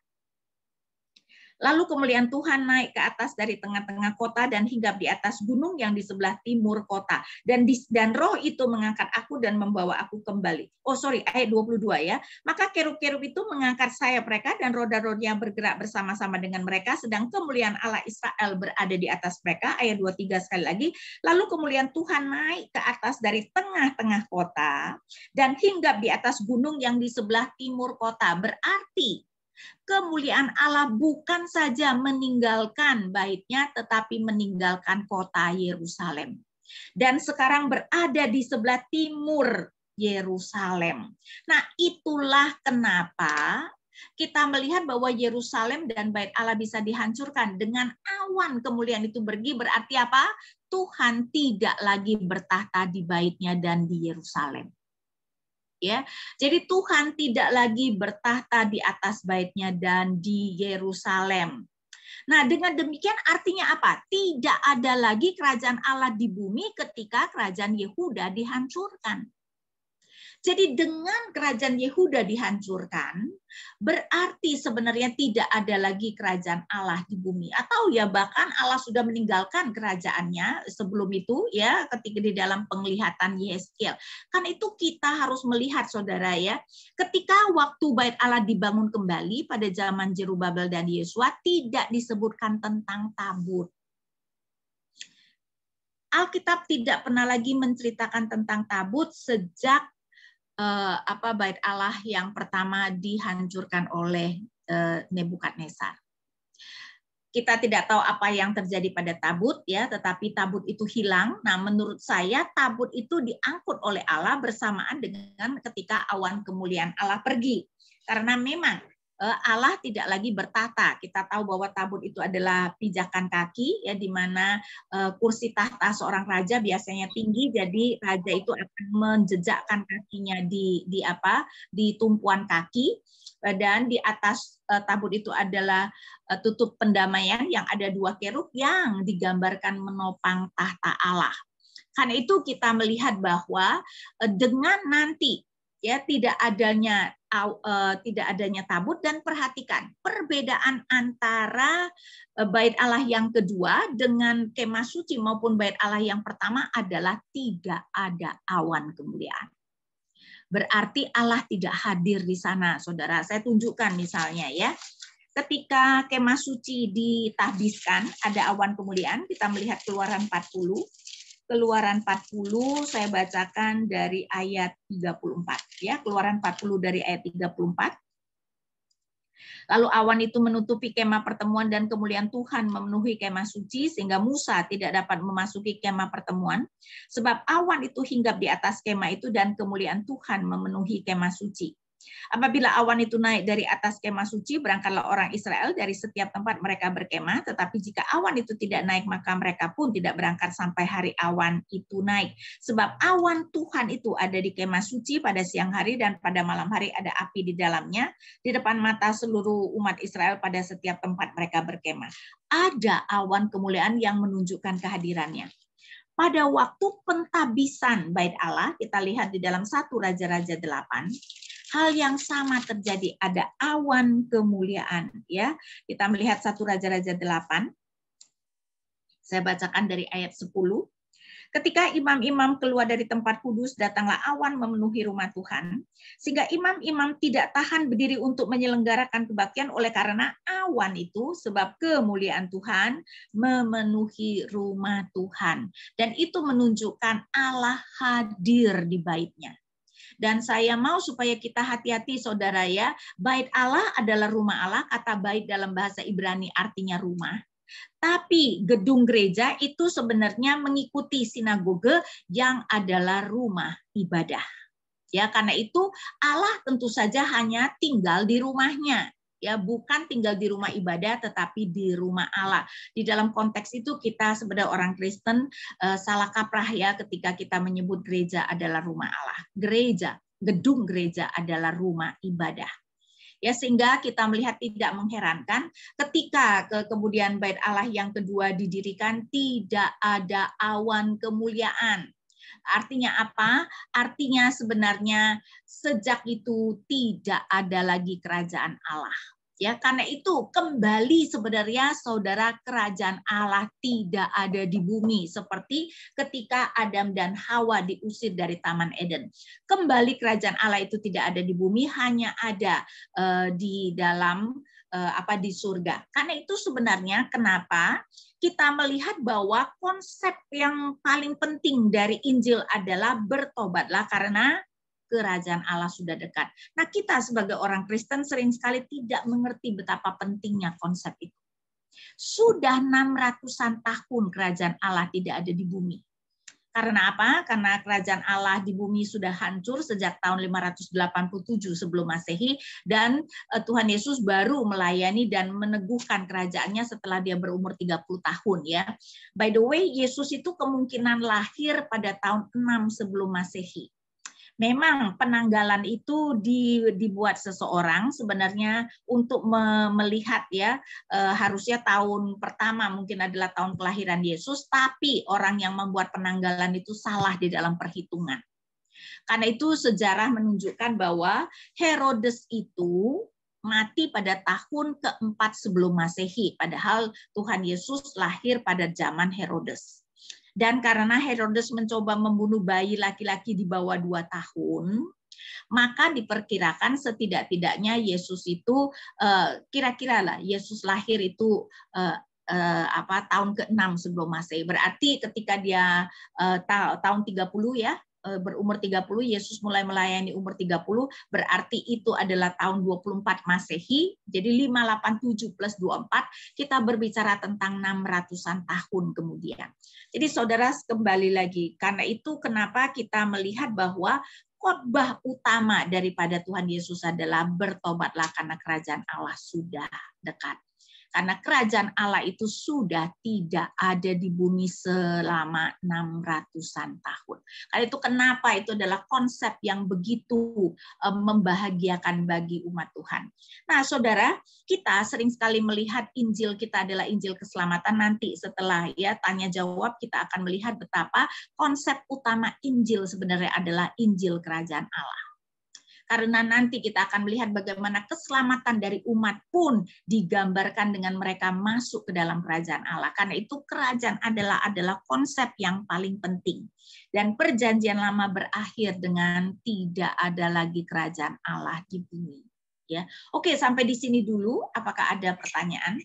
Lalu kemuliaan Tuhan naik ke atas dari tengah-tengah kota dan hinggap di atas gunung yang di sebelah timur kota. Dan di, dan roh itu mengangkat aku dan membawa aku kembali. Oh sorry, ayat dua puluh dua ya. Maka kerub-kerub itu mengangkat sayap mereka dan roda-rodanya bergerak bersama-sama dengan mereka. Sedang kemuliaan Allah Israel berada di atas mereka. Ayat dua puluh tiga sekali lagi. Lalu kemuliaan Tuhan naik ke atas dari tengah-tengah kota dan hinggap di atas gunung yang di sebelah timur kota. Berarti kemuliaan Allah bukan saja meninggalkan baitnya, tetapi meninggalkan kota Yerusalem. Dan sekarang berada di sebelah timur Yerusalem. Nah, itulah kenapa kita melihat bahwa Yerusalem dan Bait Allah bisa dihancurkan. Dengan awan kemuliaan itu pergi, berarti apa? Tuhan tidak lagi bertahta di baitnya dan di Yerusalem. Ya, jadi Tuhan tidak lagi bertahta di atas baitnya dan di Yerusalem. Nah, dengan demikian artinya apa? Tidak ada lagi kerajaan Allah di bumi ketika kerajaan Yehuda dihancurkan. Jadi dengan kerajaan Yehuda dihancurkan, berarti sebenarnya tidak ada lagi kerajaan Allah di bumi. Atau ya bahkan Allah sudah meninggalkan kerajaannya sebelum itu ya ketika di dalam penglihatan Yeskiel. Kan itu kita harus melihat saudara ya. Ketika waktu Bait Allah dibangun kembali pada zaman Jerubabel dan Yesua tidak disebutkan tentang tabut. Alkitab tidak pernah lagi menceritakan tentang tabut sejak eh, apa Bait Allah yang pertama dihancurkan oleh eh, Nebukadnezar. Kita tidak tahu apa yang terjadi pada tabut ya, tetapi tabut itu hilang. Nah, menurut saya tabut itu diangkut oleh Allah bersamaan dengan ketika awan kemuliaan Allah pergi. Karena memang Allah tidak lagi bertahta. Kita tahu bahwa tabut itu adalah pijakan kaki, ya, di mana kursi tahta seorang raja biasanya tinggi. Jadi raja itu akan menjejakkan kakinya di, di apa? Di tumpuan kaki. Dan di atas tabut itu adalah tutup pendamaian yang ada dua kerub yang digambarkan menopang tahta Allah. Karena itu kita melihat bahwa dengan nanti ya tidak adanya tidak adanya tabut, dan perhatikan perbedaan antara Bait Allah yang kedua dengan kemah suci maupun Bait Allah yang pertama adalah tidak ada awan kemuliaan. Berarti Allah tidak hadir di sana, saudara. Saya tunjukkan misalnya ya. Ketika kemah suci ditahbiskan, ada awan kemuliaan. Kita melihat Keluaran empat puluh. Keluaran empat puluh saya bacakan dari ayat tiga puluh empat ya, Keluaran empat puluh dari ayat tiga puluh empat. Lalu awan itu menutupi kemah pertemuan dan kemuliaan Tuhan memenuhi kemah suci, sehingga Musa tidak dapat memasuki kemah pertemuan, sebab awan itu hinggap di atas kemah itu dan kemuliaan Tuhan memenuhi kemah suci. Apabila awan itu naik dari atas kemah suci, berangkatlah orang Israel dari setiap tempat mereka berkemah, tetapi jika awan itu tidak naik, maka mereka pun tidak berangkat sampai hari awan itu naik. Sebab awan Tuhan itu ada di kemah suci pada siang hari, dan pada malam hari ada api di dalamnya, di depan mata seluruh umat Israel pada setiap tempat mereka berkemah. Ada awan kemuliaan yang menunjukkan kehadirannya. Pada waktu pentabisan bait Allah, kita lihat di dalam satu Raja-Raja delapan, hal yang sama terjadi, ada awan kemuliaan, ya. Kita melihat satu Raja-Raja delapan. Saya bacakan dari ayat sepuluh. Ketika imam-imam keluar dari tempat kudus, datanglah awan memenuhi rumah Tuhan, sehingga imam-imam tidak tahan berdiri untuk menyelenggarakan kebaktian oleh karena awan itu, sebab kemuliaan Tuhan memenuhi rumah Tuhan. Dan itu menunjukkan Allah hadir di baitnya. Dan saya mau supaya kita hati-hati, saudara, ya. Bait Allah adalah rumah Allah, kata bait dalam bahasa Ibrani artinya rumah. Tapi gedung gereja itu sebenarnya mengikuti sinagoge yang adalah rumah ibadah. Ya, karena itu Allah tentu saja hanya tinggal di rumahnya. Ya, bukan tinggal di rumah ibadah, tetapi di rumah Allah. Di dalam konteks itu kita sebagai orang Kristen salah kaprah, ya, ketika kita menyebut gereja adalah rumah Allah. Gereja, gedung gereja adalah rumah ibadah. Ya, sehingga kita melihat tidak mengherankan ketika ke kemudian bait Allah yang kedua didirikan tidak ada awan kemuliaan. Artinya apa? Artinya sebenarnya sejak itu tidak ada lagi kerajaan Allah. Ya, karena itu kembali sebenarnya, saudara, kerajaan Allah tidak ada di bumi seperti ketika Adam dan Hawa diusir dari Taman Eden. Kembali kerajaan Allah itu tidak ada di bumi, hanya ada uh, di dalam uh, apa di surga. Karena itu sebenarnya kenapa kita melihat bahwa konsep yang paling penting dari Injil adalah bertobatlah karena kerajaan Allah sudah dekat. Nah, kita sebagai orang Kristen sering sekali tidak mengerti betapa pentingnya konsep itu. Sudah enam ratusan tahun kerajaan Allah tidak ada di bumi. Karena apa? Karena kerajaan Allah di bumi sudah hancur sejak tahun lima ratus delapan puluh tujuh sebelum Masehi, dan Tuhan Yesus baru melayani dan meneguhkan kerajaannya setelah dia berumur tiga puluh tahun, ya. By the way, Yesus itu kemungkinan lahir pada tahun enam sebelum Masehi. Memang penanggalan itu dibuat seseorang sebenarnya untuk melihat, ya, harusnya tahun pertama mungkin adalah tahun kelahiran Yesus, tapi orang yang membuat penanggalan itu salah di dalam perhitungan. Karena itu sejarah menunjukkan bahwa Herodes itu mati pada tahun keempat sebelum Masehi, padahal Tuhan Yesus lahir pada zaman Herodes. Dan karena Herodes mencoba membunuh bayi laki-laki di bawah dua tahun, maka diperkirakan setidak-tidaknya Yesus itu kira-kira lah Yesus lahir itu apa tahun keenam sebelum Masehi. Berarti ketika dia tahun tiga puluh, ya, berumur tiga puluh, Yesus mulai melayani umur tiga puluh, berarti itu adalah tahun dua puluh empat Masehi. Jadi lima ratus delapan puluh tujuh plus dua puluh empat, kita berbicara tentang enam ratusan tahun kemudian. Jadi saudara, kembali lagi, karena itu kenapa kita melihat bahwa khotbah utama daripada Tuhan Yesus adalah bertobatlah karena kerajaan Allah sudah dekat. Karena kerajaan Allah itu sudah tidak ada di bumi selama enam ratusan tahun. Karena itu kenapa itu adalah konsep yang begitu membahagiakan bagi umat Tuhan. Nah, saudara, kita sering sekali melihat Injil kita adalah Injil keselamatan. Nanti setelah, ya, tanya jawab, kita akan melihat betapa konsep utama Injil sebenarnya adalah Injil kerajaan Allah. Karena nanti kita akan melihat bagaimana keselamatan dari umat pun digambarkan dengan mereka masuk ke dalam kerajaan Allah. Karena itu kerajaan adalah adalah konsep yang paling penting. Dan perjanjian lama berakhir dengan tidak ada lagi kerajaan Allah di bumi. Ya, oke, sampai di sini dulu. Apakah ada pertanyaan?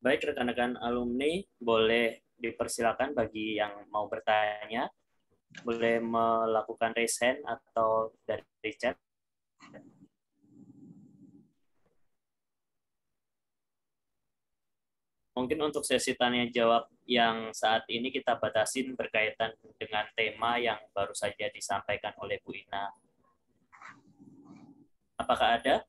Baik, rekan-rekan alumni, boleh dipersilakan bagi yang mau bertanya. Boleh melakukan raise hand atau dari chat. Mungkin untuk sesi tanya jawab yang saat ini kita batasin berkaitan dengan tema yang baru saja disampaikan oleh Bu Ina. Apakah ada?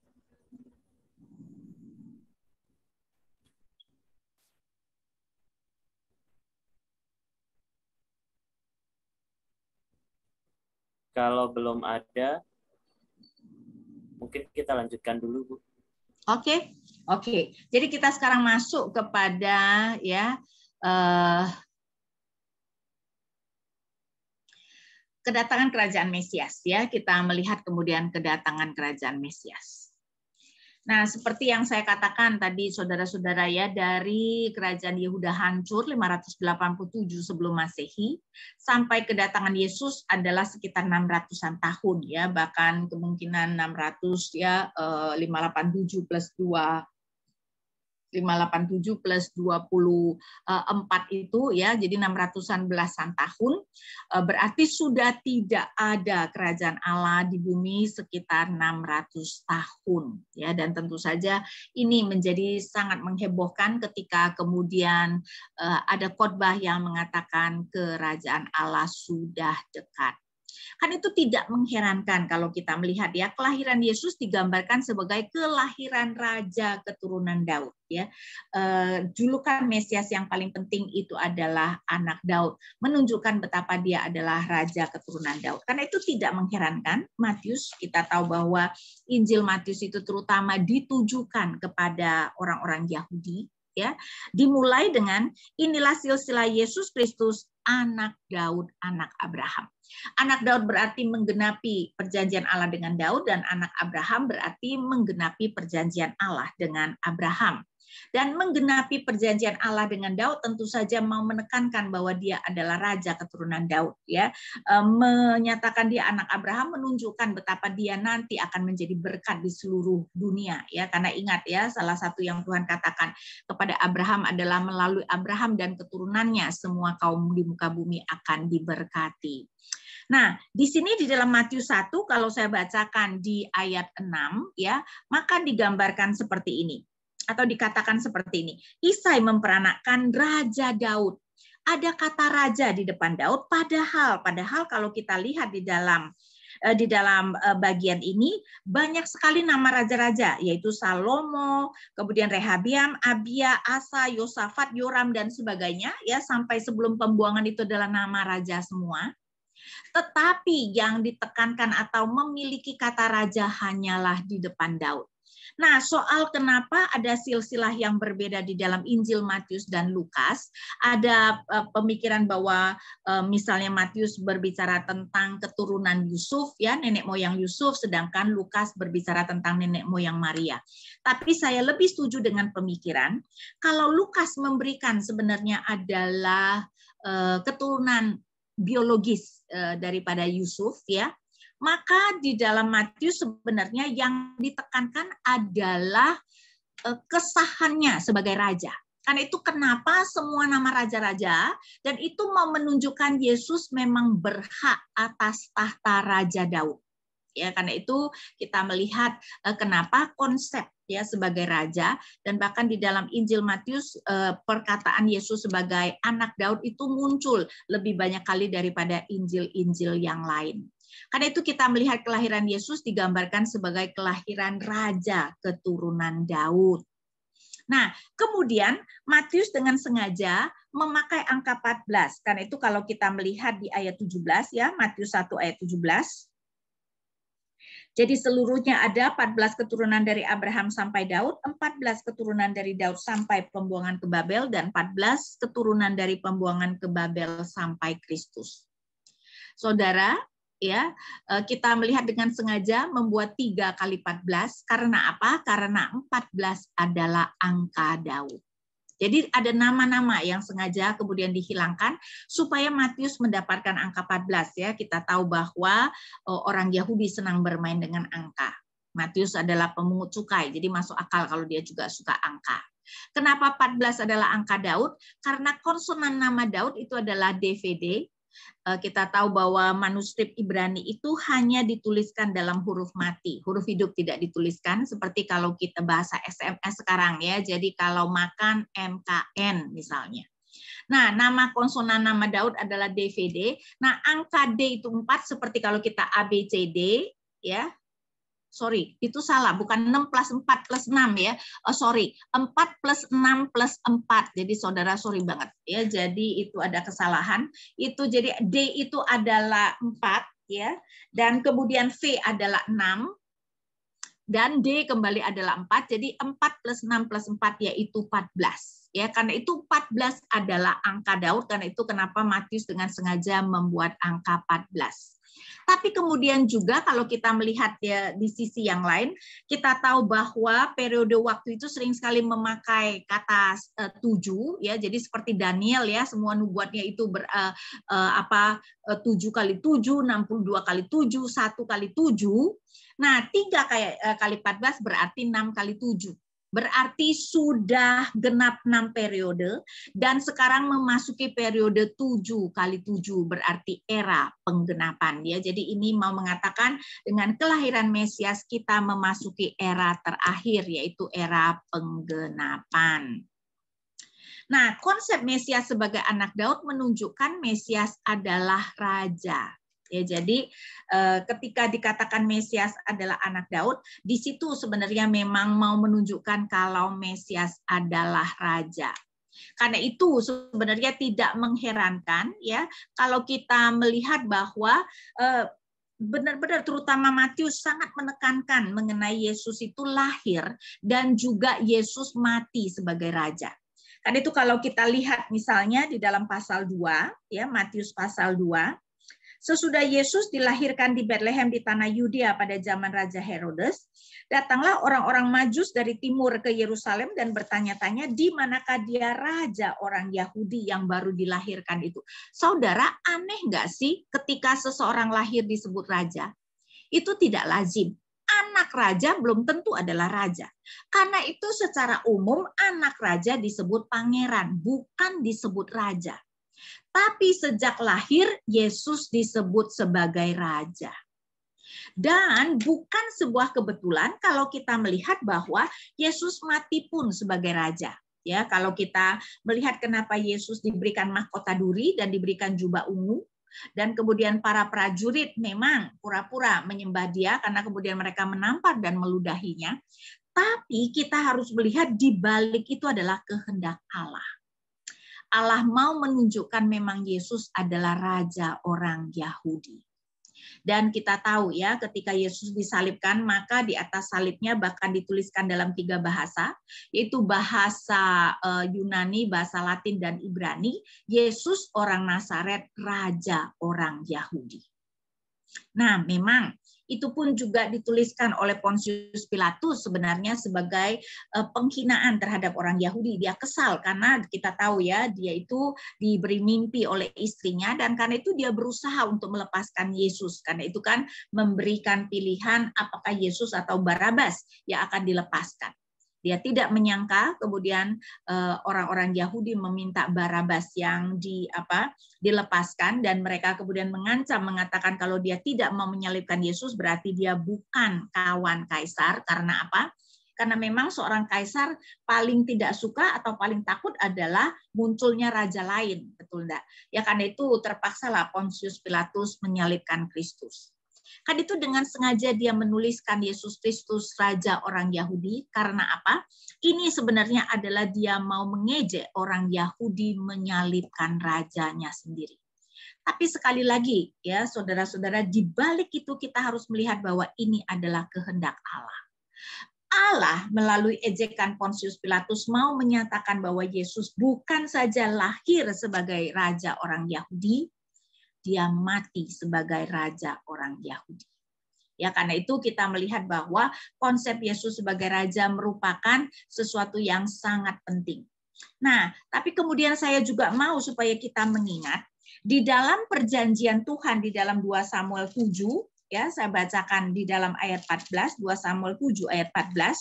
Kalau belum ada, mungkin kita lanjutkan dulu, Bu. Oke, oke. Jadi kita sekarang masuk kepada ya eh, kedatangan kerajaan Mesias. Ya, kita melihat kemudian kedatangan kerajaan Mesias. Nah, seperti yang saya katakan tadi, saudara-saudara ya, dari kerajaan Yehuda hancur lima ratus delapan puluh tujuh sebelum Masehi sampai kedatangan Yesus adalah sekitar enam ratusan tahun ya, bahkan kemungkinan enam ratus ya, lima ratus delapan puluh tujuh plus dua. lima ratus delapan puluh tujuh plus dua puluh empat itu ya, jadi enam ratusan belasan tahun, berarti sudah tidak ada kerajaan Allah di bumi sekitar enam ratus tahun ya. Dan tentu saja ini menjadi sangat menghebohkan ketika kemudian ada khotbah yang mengatakan kerajaan Allah sudah dekat. Kan itu tidak mengherankan kalau kita melihat ya, kelahiran Yesus digambarkan sebagai kelahiran raja keturunan Daud ya. Eh, julukan Mesias yang paling penting itu adalah anak Daud, menunjukkan betapa dia adalah raja keturunan Daud. Karena itu tidak mengherankan Matius, kita tahu bahwa Injil Matius itu terutama ditujukan kepada orang-orang Yahudi ya. Dimulai dengan inilah silsilah Yesus Kristus anak Daud, anak Abraham. Anak Daud berarti menggenapi perjanjian Allah dengan Daud, dan anak Abraham berarti menggenapi perjanjian Allah dengan Abraham. Dan menggenapi perjanjian Allah dengan Daud tentu saja mau menekankan bahwa dia adalah raja keturunan Daud ya. Menyatakan dia anak Abraham menunjukkan betapa dia nanti akan menjadi berkat di seluruh dunia ya. Karena ingat ya, salah satu yang Tuhan katakan kepada Abraham adalah melalui Abraham dan keturunannya semua kaum di muka bumi akan diberkati. Nah, di sini di dalam Matius satu kalau saya bacakan di ayat enam ya, maka digambarkan seperti ini. Atau dikatakan seperti ini, Isai memperanakkan Raja Daud. Ada kata raja di depan Daud, padahal padahal kalau kita lihat di dalam di dalam bagian ini banyak sekali nama raja-raja, yaitu Salomo, kemudian Rehabiam, Abia, Asa, Yosafat, Yoram dan sebagainya ya, sampai sebelum pembuangan itu adalah nama raja semua. Tetapi yang ditekankan atau memiliki kata raja hanyalah di depan Daud. Nah, soal kenapa ada silsilah yang berbeda di dalam Injil Matius dan Lukas, ada pemikiran bahwa misalnya Matius berbicara tentang keturunan Yusuf ya, nenek moyang Yusuf, sedangkan Lukas berbicara tentang nenek moyang Maria. Tapi saya lebih setuju dengan pemikiran kalau Lukas memberikan sebenarnya adalah keturunan biologis daripada Yusuf ya. Maka di dalam Matius sebenarnya yang ditekankan adalah kesahannya sebagai raja. Karena itu kenapa semua nama raja-raja, dan itu mau menunjukkan Yesus memang berhak atas tahta Raja Daud. Ya, karena itu kita melihat kenapa konsep ya sebagai raja, dan bahkan di dalam Injil Matius perkataan Yesus sebagai anak Daud itu muncul lebih banyak kali daripada Injil-Injil yang lain. Karena itu kita melihat kelahiran Yesus digambarkan sebagai kelahiran raja keturunan Daud. Nah, kemudian Matius dengan sengaja memakai angka empat belas. Karena itu kalau kita melihat di ayat tujuh belas ya, Matius satu ayat tujuh belas. Jadi seluruhnya ada empat belas keturunan dari Abraham sampai Daud, empat belas keturunan dari Daud sampai pembuangan ke Babel, dan empat belas keturunan dari pembuangan ke Babel sampai Kristus. Saudara, ya, kita melihat dengan sengaja membuat tiga kali empat belas, karena apa? Karena empat belas adalah angka Daud. Jadi ada nama-nama yang sengaja kemudian dihilangkan supaya Matius mendapatkan angka empat belas ya. Kita tahu bahwa orang Yahudi senang bermain dengan angka. Matius adalah pemungut cukai, jadi masuk akal kalau dia juga suka angka. Kenapa empat belas adalah angka Daud? Karena konsonan nama Daud itu adalah D V D. kita tahu bahwa manuskrip Ibrani itu hanya dituliskan dalam huruf mati, huruf hidup tidak dituliskan, seperti kalau kita bahasa S M S sekarang ya, jadi kalau makan M K N misalnya. Nah, nama konsonan nama Daud adalah D V D. Nah, angka D itu empat seperti kalau kita A B C D ya. Sorry, itu salah, bukan enam plus empat plus enam ya. Oh, sorry, empat plus enam plus empat. Jadi saudara sorry banget ya. Jadi itu ada kesalahan. Itu jadi D itu adalah empat ya. Dan kemudian V adalah enam. Dan D kembali adalah empat. Jadi empat plus enam plus empat yaitu empat belas. Ya, karena itu empat belas adalah angka Daud, karena itu kenapa Matius dengan sengaja membuat angka empat belas. Tapi kemudian juga kalau kita melihat ya di sisi yang lain, kita tahu bahwa periode waktu itu sering sekali memakai kata uh, tujuh ya. Jadi seperti Daniel ya, semua nubuatnya itu ber, uh, uh, apa uh, tujuh kali tujuh, enam puluh dua kali tujuh, satu kali tujuh. Nah, tiga kali empat belas berarti enam kali tujuh. Berarti sudah genap enam periode, dan sekarang memasuki periode tujuh kali tujuh, berarti era penggenapan. Ya. Jadi ini mau mengatakan dengan kelahiran Mesias kita memasuki era terakhir, yaitu era penggenapan. Nah, konsep Mesias sebagai anak Daud menunjukkan Mesias adalah raja. Ya, jadi ketika dikatakan Mesias adalah anak Daud, di situ sebenarnya memang mau menunjukkan kalau Mesias adalah raja. Karena itu sebenarnya tidak mengherankan ya kalau kita melihat bahwa benar-benar terutama Matius sangat menekankan mengenai Yesus itu lahir dan juga Yesus mati sebagai raja. Karena itu kalau kita lihat misalnya di dalam pasal dua ya, Matius pasal dua. Sesudah Yesus dilahirkan di Bethlehem di tanah Yudea pada zaman Raja Herodes, datanglah orang-orang Majus dari timur ke Yerusalem dan bertanya-tanya, di manakah dia raja orang Yahudi yang baru dilahirkan itu? Saudara, aneh nggak sih ketika seseorang lahir disebut raja? Itu tidak lazim. Anak raja belum tentu adalah raja. Karena itu secara umum anak raja disebut pangeran, bukan disebut raja. Tapi sejak lahir, Yesus disebut sebagai raja. Dan bukan sebuah kebetulan kalau kita melihat bahwa Yesus mati pun sebagai raja. Ya, kalau kita melihat kenapa Yesus diberikan mahkota duri dan diberikan jubah ungu, dan kemudian para prajurit memang pura-pura menyembah dia karena kemudian mereka menampar dan meludahinya. Tapi kita harus melihat di balik itu adalah kehendak Allah. Allah mau menunjukkan memang Yesus adalah raja orang Yahudi. Dan kita tahu ya ketika Yesus disalibkan maka di atas salibnya bahkan dituliskan dalam tiga bahasa, yaitu bahasa Yunani, bahasa Latin, dan Ibrani, Yesus orang Nazaret, raja orang Yahudi. Nah, memang itu pun juga dituliskan oleh Pontius Pilatus sebenarnya sebagai penghinaan terhadap orang Yahudi. Dia kesal karena kita tahu ya dia itu diberi mimpi oleh istrinya, dan karena itu dia berusaha untuk melepaskan Yesus. Karena itu kan memberikan pilihan apakah Yesus atau Barabas yang akan dilepaskan. Dia tidak menyangka kemudian orang-orang Yahudi meminta Barabas yang di apa dilepaskan, dan mereka kemudian mengancam mengatakan kalau dia tidak mau menyalibkan Yesus berarti dia bukan kawan kaisar. Karena apa? Karena memang seorang kaisar paling tidak suka atau paling takut adalah munculnya raja lain, betul enggak? Ya karena itu terpaksalah Pontius Pilatus menyalibkan Kristus. Kan itu dengan sengaja dia menuliskan Yesus Kristus raja orang Yahudi, karena apa? Ini sebenarnya adalah dia mau mengejek orang Yahudi menyalibkan rajanya sendiri. Tapi sekali lagi ya saudara-saudara, di balik itu kita harus melihat bahwa ini adalah kehendak Allah. Allah melalui ejekan Pontius Pilatus mau menyatakan bahwa Yesus bukan saja lahir sebagai raja orang Yahudi, dia mati sebagai raja orang Yahudi. Ya, karena itu kita melihat bahwa konsep Yesus sebagai raja merupakan sesuatu yang sangat penting. Nah, tapi kemudian saya juga mau supaya kita mengingat di dalam perjanjian Tuhan di dalam dua Samuel tujuh ya, saya bacakan di dalam ayat empat belas, dua Samuel tujuh ayat empat belas,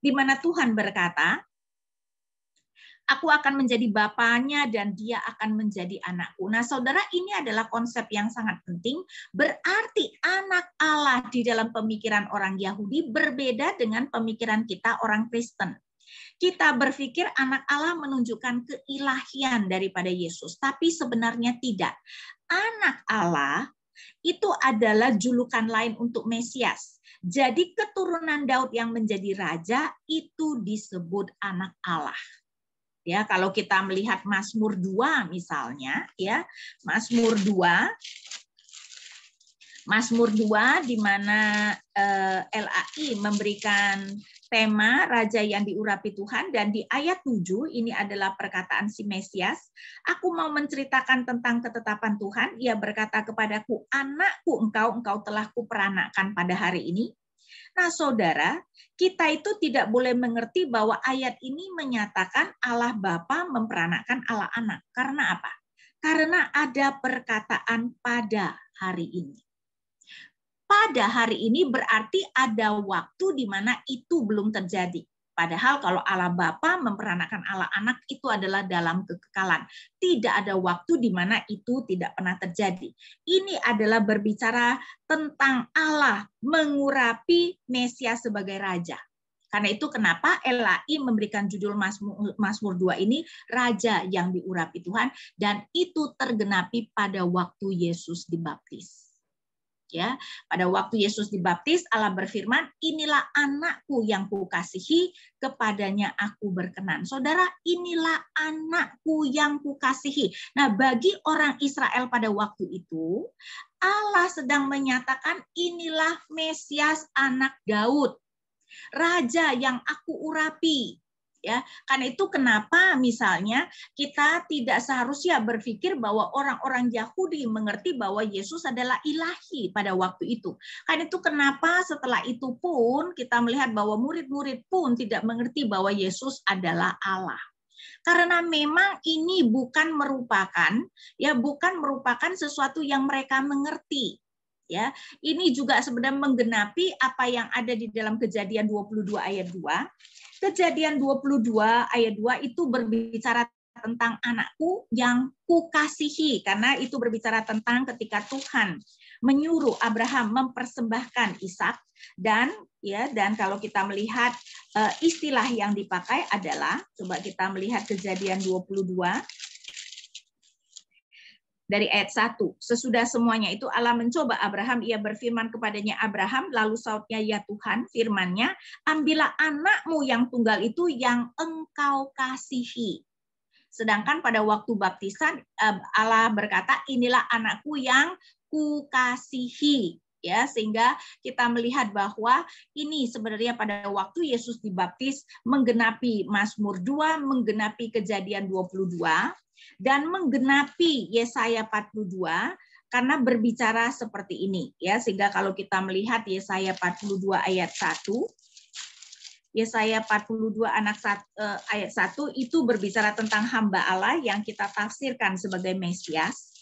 di mana Tuhan berkata, Aku akan menjadi bapaknya dan dia akan menjadi anakku. Nah, saudara, ini adalah konsep yang sangat penting. Berarti anak Allah di dalam pemikiran orang Yahudi berbeda dengan pemikiran kita orang Kristen. Kita berpikir anak Allah menunjukkan keilahian daripada Yesus, tapi sebenarnya tidak. Anak Allah itu adalah julukan lain untuk Mesias. Jadi keturunan Daud yang menjadi raja itu disebut anak Allah. Ya, kalau kita melihat Mazmur dua misalnya, ya, Mazmur dua, Mazmur dua di mana eh, L A I memberikan tema raja yang diurapi Tuhan, dan di ayat tujuh ini adalah perkataan si Mesias. Aku mau menceritakan tentang ketetapan Tuhan. Ia berkata kepadaku, anakku engkau, engkau telah kuperanakan pada hari ini. Nah, saudara, kita itu tidak boleh mengerti bahwa ayat ini menyatakan Allah Bapa memperanakan Allah Anak. Karena apa? Karena ada perkataan pada hari ini. Pada hari ini berarti ada waktu di mana itu belum terjadi. Padahal kalau Allah Bapa memperanakan Allah Anak itu adalah dalam kekekalan. Tidak ada waktu di mana itu tidak pernah terjadi. Ini adalah berbicara tentang Allah mengurapi Mesias sebagai raja. Karena itu kenapa L A I memberikan judul Mazmur dua ini Raja yang diurapi Tuhan, dan itu tergenapi pada waktu Yesus dibaptis. Ya, pada waktu Yesus dibaptis, Allah berfirman, inilah anakku yang kukasihi, kepadanya aku berkenan. Saudara, inilah anakku yang kukasihi. Nah, bagi orang Israel pada waktu itu, Allah sedang menyatakan inilah Mesias anak Daud, raja yang aku urapi. Ya, karena itu kenapa misalnya kita tidak seharusnya berpikir bahwa orang-orang Yahudi mengerti bahwa Yesus adalah ilahi pada waktu itu. Karena itu kenapa setelah itu pun kita melihat bahwa murid-murid pun tidak mengerti bahwa Yesus adalah Allah. Karena memang ini bukan merupakan ya bukan merupakan sesuatu yang mereka mengerti. Ya, ini juga sebenarnya menggenapi apa yang ada di dalam Kejadian dua puluh dua ayat dua. Kejadian dua puluh dua ayat dua itu berbicara tentang anakku yang kukasihi, karena itu berbicara tentang ketika Tuhan menyuruh Abraham mempersembahkan Ishak, dan ya dan kalau kita melihat e, istilah yang dipakai adalah, coba kita melihat Kejadian dua puluh dua dari ayat satu. Sesudah semuanya itu Allah mencoba Abraham, ia berfirman kepadanya, Abraham, lalu sautnya, ya Tuhan, firman-Nya, ambillah anakmu yang tunggal itu yang engkau kasihi. Sedangkan pada waktu baptisan Allah berkata, inilah anakku yang kukasihi. Ya, sehingga kita melihat bahwa ini sebenarnya pada waktu Yesus dibaptis menggenapi Mazmur dua, menggenapi Kejadian dua puluh dua, dan menggenapi Yesaya empat puluh dua, karena berbicara seperti ini. Ya, sehingga kalau kita melihat Yesaya empat puluh dua ayat satu, Yesaya empat puluh dua anak ayat satu itu berbicara tentang hamba Allah yang kita tafsirkan sebagai Mesias.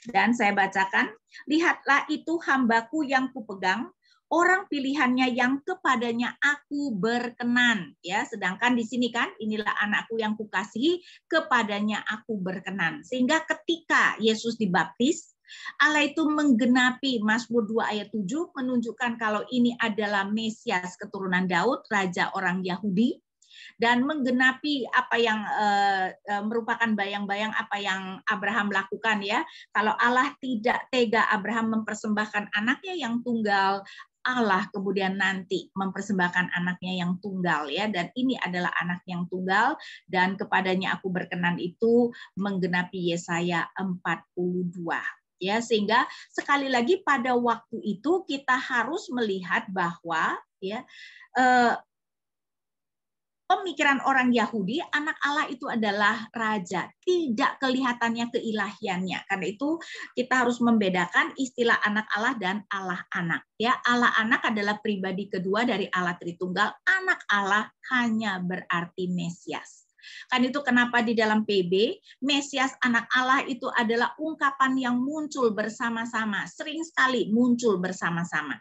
Dan saya bacakan, lihatlah itu hambaku yang kupegang, orang pilihannya yang kepadanya aku berkenan. Ya, sedangkan di sini kan, inilah anakku yang kukasihi, kepadanya aku berkenan. Sehingga ketika Yesus dibaptis, Allah itu menggenapi Mazmur dua ayat tujuh, menunjukkan kalau ini adalah Mesias keturunan Daud, raja orang Yahudi, dan menggenapi apa yang e, e, merupakan bayang-bayang apa yang Abraham lakukan. Ya, kalau Allah tidak tega Abraham mempersembahkan anaknya yang tunggal, Allah kemudian nanti mempersembahkan anaknya yang tunggal, ya, dan ini adalah anak yang tunggal, dan kepadanya aku berkenan itu menggenapi Yesaya empat puluh dua. Ya, sehingga sekali lagi pada waktu itu kita harus melihat bahwa ya e, pemikiran orang Yahudi, anak Allah itu adalah raja, tidak kelihatannya keilahiannya. Karena itu kita harus membedakan istilah anak Allah dan Allah anak. Ya, Allah anak adalah pribadi kedua dari Allah Tritunggal. Anak Allah hanya berarti Mesias. Kan itu kenapa di dalam P B Mesias anak Allah itu adalah ungkapan yang muncul bersama-sama, sering sekali muncul bersama-sama.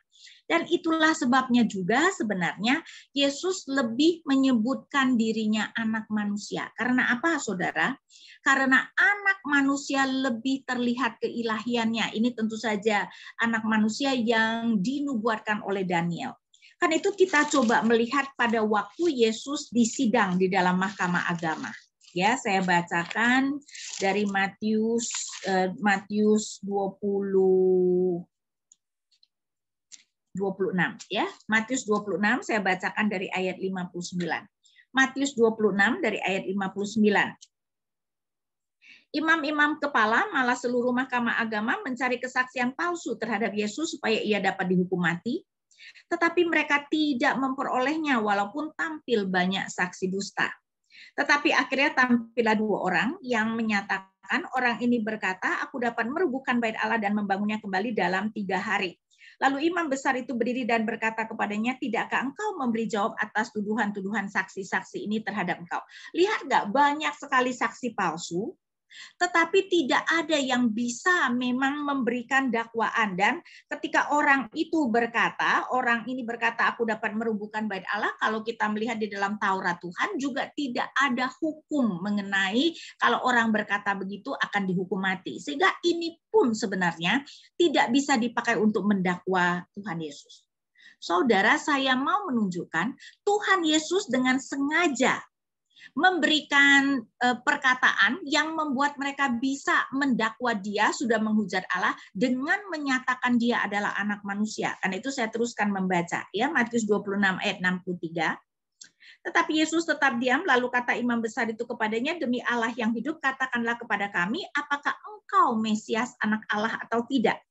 Dan itulah sebabnya juga sebenarnya Yesus lebih menyebutkan dirinya anak manusia. Karena apa, saudara? Karena anak manusia lebih terlihat keilahiannya. Ini tentu saja anak manusia yang dinubuatkan oleh Daniel. Kan itu kita coba melihat pada waktu Yesus disidang di dalam mahkamah agama. Ya, saya bacakan dari Matius eh, Matius dua puluh dua puluh enam ya. Matius dua puluh enam saya bacakan dari ayat lima puluh sembilan. Matius dua puluh enam dari ayat lima puluh sembilan. Imam-imam kepala malah seluruh mahkamah agama mencari kesaksian palsu terhadap Yesus supaya ia dapat dihukum mati. Tetapi mereka tidak memperolehnya walaupun tampil banyak saksi dusta. Tetapi akhirnya tampillah dua orang yang menyatakan, orang ini berkata, aku dapat merubuhkan bait Allah dan membangunnya kembali dalam tiga hari. Lalu imam besar itu berdiri dan berkata kepadanya, tidakkah engkau memberi jawab atas tuduhan-tuduhan saksi-saksi ini terhadap engkau? Lihat nggak, banyak sekali saksi palsu, tetapi tidak ada yang bisa memang memberikan dakwaan. Dan ketika orang itu berkata, orang ini berkata, aku dapat merubuhkan bait Allah, kalau kita melihat di dalam Taurat Tuhan juga tidak ada hukum mengenai kalau orang berkata begitu akan dihukum mati. Sehingga ini pun sebenarnya tidak bisa dipakai untuk mendakwa Tuhan Yesus. Saudara, saya mau menunjukkan Tuhan Yesus dengan sengaja memberikan perkataan yang membuat mereka bisa mendakwa dia sudah menghujat Allah dengan menyatakan dia adalah anak manusia. Karena itu saya teruskan membaca ya, Matius dua puluh enam ayat enam puluh tiga. Tetapi Yesus tetap diam, lalu kata imam besar itu kepadanya, demi Allah yang hidup, katakanlah kepada kami, apakah engkau Mesias anak Allah atau tidak?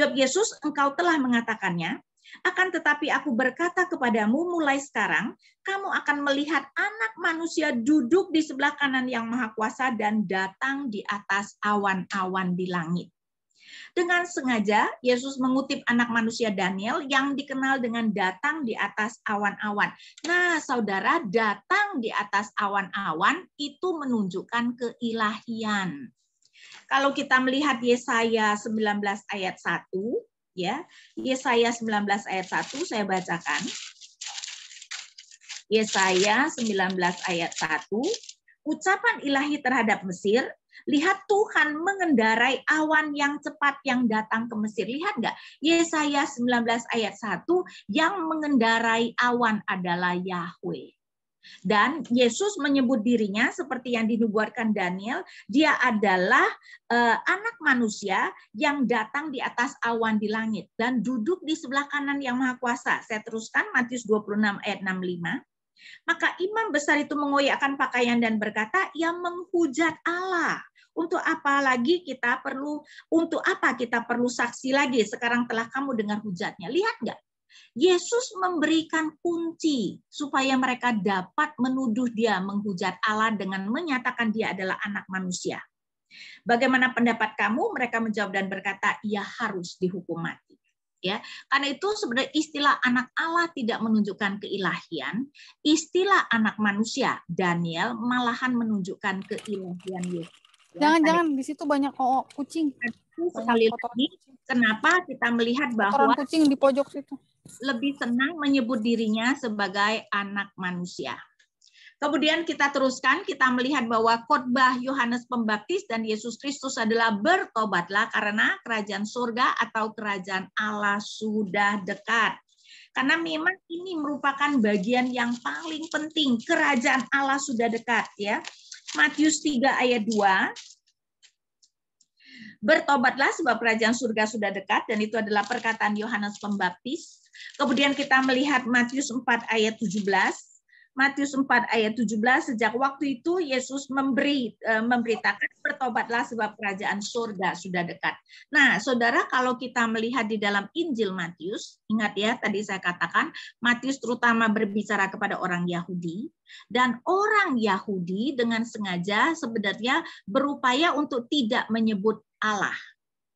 Jawab Yesus, engkau telah mengatakannya. Akan tetapi aku berkata kepadamu, mulai sekarang kamu akan melihat anak manusia duduk di sebelah kanan yang maha kuasa dan datang di atas awan-awan di langit. Dengan sengaja Yesus mengutip anak manusia Daniel yang dikenal dengan datang di atas awan-awan. Nah saudara, datang di atas awan-awan itu menunjukkan keilahian. Kalau kita melihat Yesaya sembilan belas ayat satu, ya, Yesaya sembilan belas ayat satu saya bacakan. Yesaya sembilan belas ayat satu, ucapan ilahi terhadap Mesir, lihat Tuhan mengendarai awan yang cepat yang datang ke Mesir. Lihat nggak? Yesaya sembilan belas ayat satu, yang mengendarai awan adalah Yahweh. Dan Yesus menyebut dirinya seperti yang dinubuatkan Daniel, dia adalah e, anak manusia yang datang di atas awan di langit dan duduk di sebelah kanan yang maha kuasa. Saya teruskan Matius dua puluh enam ayat enam puluh lima. Maka imam besar itu mengoyakkan pakaian dan berkata, ia menghujat Allah. Untuk apa lagi kita perlu, untuk apa kita perlu saksi lagi? Sekarang telah kamu dengar hujatnya. Lihat nggak? Yesus memberikan kunci supaya mereka dapat menuduh dia menghujat Allah dengan menyatakan dia adalah anak manusia. Bagaimana pendapat kamu? Mereka menjawab dan berkata, ia harus dihukum mati. Ya, karena itu sebenarnya istilah anak Allah tidak menunjukkan keilahian, istilah anak manusia Daniel malahan menunjukkan keilahian Yesus. Jangan-jangan di situ banyak kok kucing. Sekali lagi, kenapa kita melihat bahwa orang kucing di pojok situ lebih senang menyebut dirinya sebagai anak manusia. Kemudian kita teruskan, kita melihat bahwa khotbah Yohanes Pembaptis dan Yesus Kristus adalah bertobatlah karena kerajaan surga atau kerajaan Allah sudah dekat. Karena memang ini merupakan bagian yang paling penting, kerajaan Allah sudah dekat ya. Matius tiga ayat dua. Bertobatlah sebab kerajaan surga sudah dekat, dan itu adalah perkataan Yohanes Pembaptis. Kemudian kita melihat Matius empat ayat tujuh belas. Matius empat ayat tujuh belas, sejak waktu itu Yesus memberi memberitakan bertobatlah sebab kerajaan surga sudah dekat. Nah, saudara, kalau kita melihat di dalam Injil Matius, ingat ya tadi saya katakan Matius terutama berbicara kepada orang Yahudi, dan orang Yahudi dengan sengaja sebenarnya berupaya untuk tidak menyebut Allah.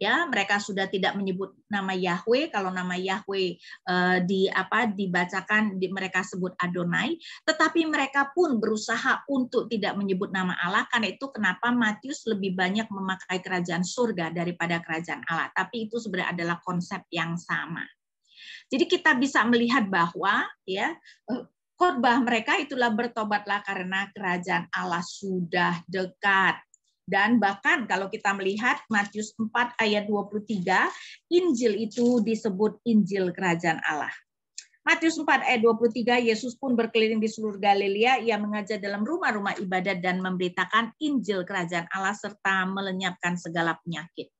Ya, mereka sudah tidak menyebut nama Yahweh. Kalau nama Yahweh eh, di apa dibacakan, di, mereka sebut Adonai. Tetapi mereka pun berusaha untuk tidak menyebut nama Allah. Karena itu kenapa Matius lebih banyak memakai kerajaan surga daripada kerajaan Allah. Tapi itu sebenarnya adalah konsep yang sama. Jadi kita bisa melihat bahwa ya khotbah mereka itulah bertobatlah karena kerajaan Allah sudah dekat. Dan bahkan kalau kita melihat Matius empat ayat dua puluh tiga, Injil itu disebut Injil Kerajaan Allah. Matius empat ayat dua puluh tiga, Yesus pun berkeliling di seluruh Galilea, ia mengajar dalam rumah-rumah ibadat dan memberitakan Injil Kerajaan Allah serta melenyapkan segala penyakit.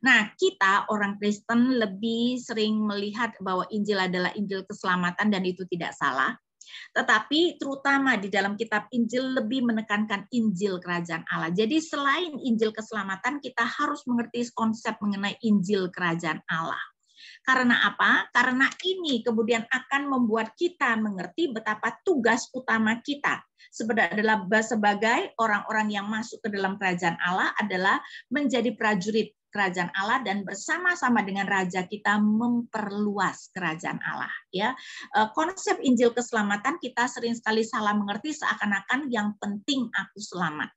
Nah, kita orang Kristen lebih sering melihat bahwa Injil adalah Injil keselamatan dan itu tidak salah. Tetapi terutama di dalam kitab Injil lebih menekankan Injil Kerajaan Allah. Jadi selain Injil keselamatan, kita harus mengerti konsep mengenai Injil Kerajaan Allah. Karena apa? Karena ini kemudian akan membuat kita mengerti betapa tugas utama kita sebenarnya adalah sebagai orang-orang yang masuk ke dalam Kerajaan Allah adalah menjadi prajurit Kerajaan Allah dan bersama-sama dengan Raja kita memperluas Kerajaan Allah. Ya, konsep Injil keselamatan kita sering sekali salah mengerti seakan-akan yang penting aku selamat.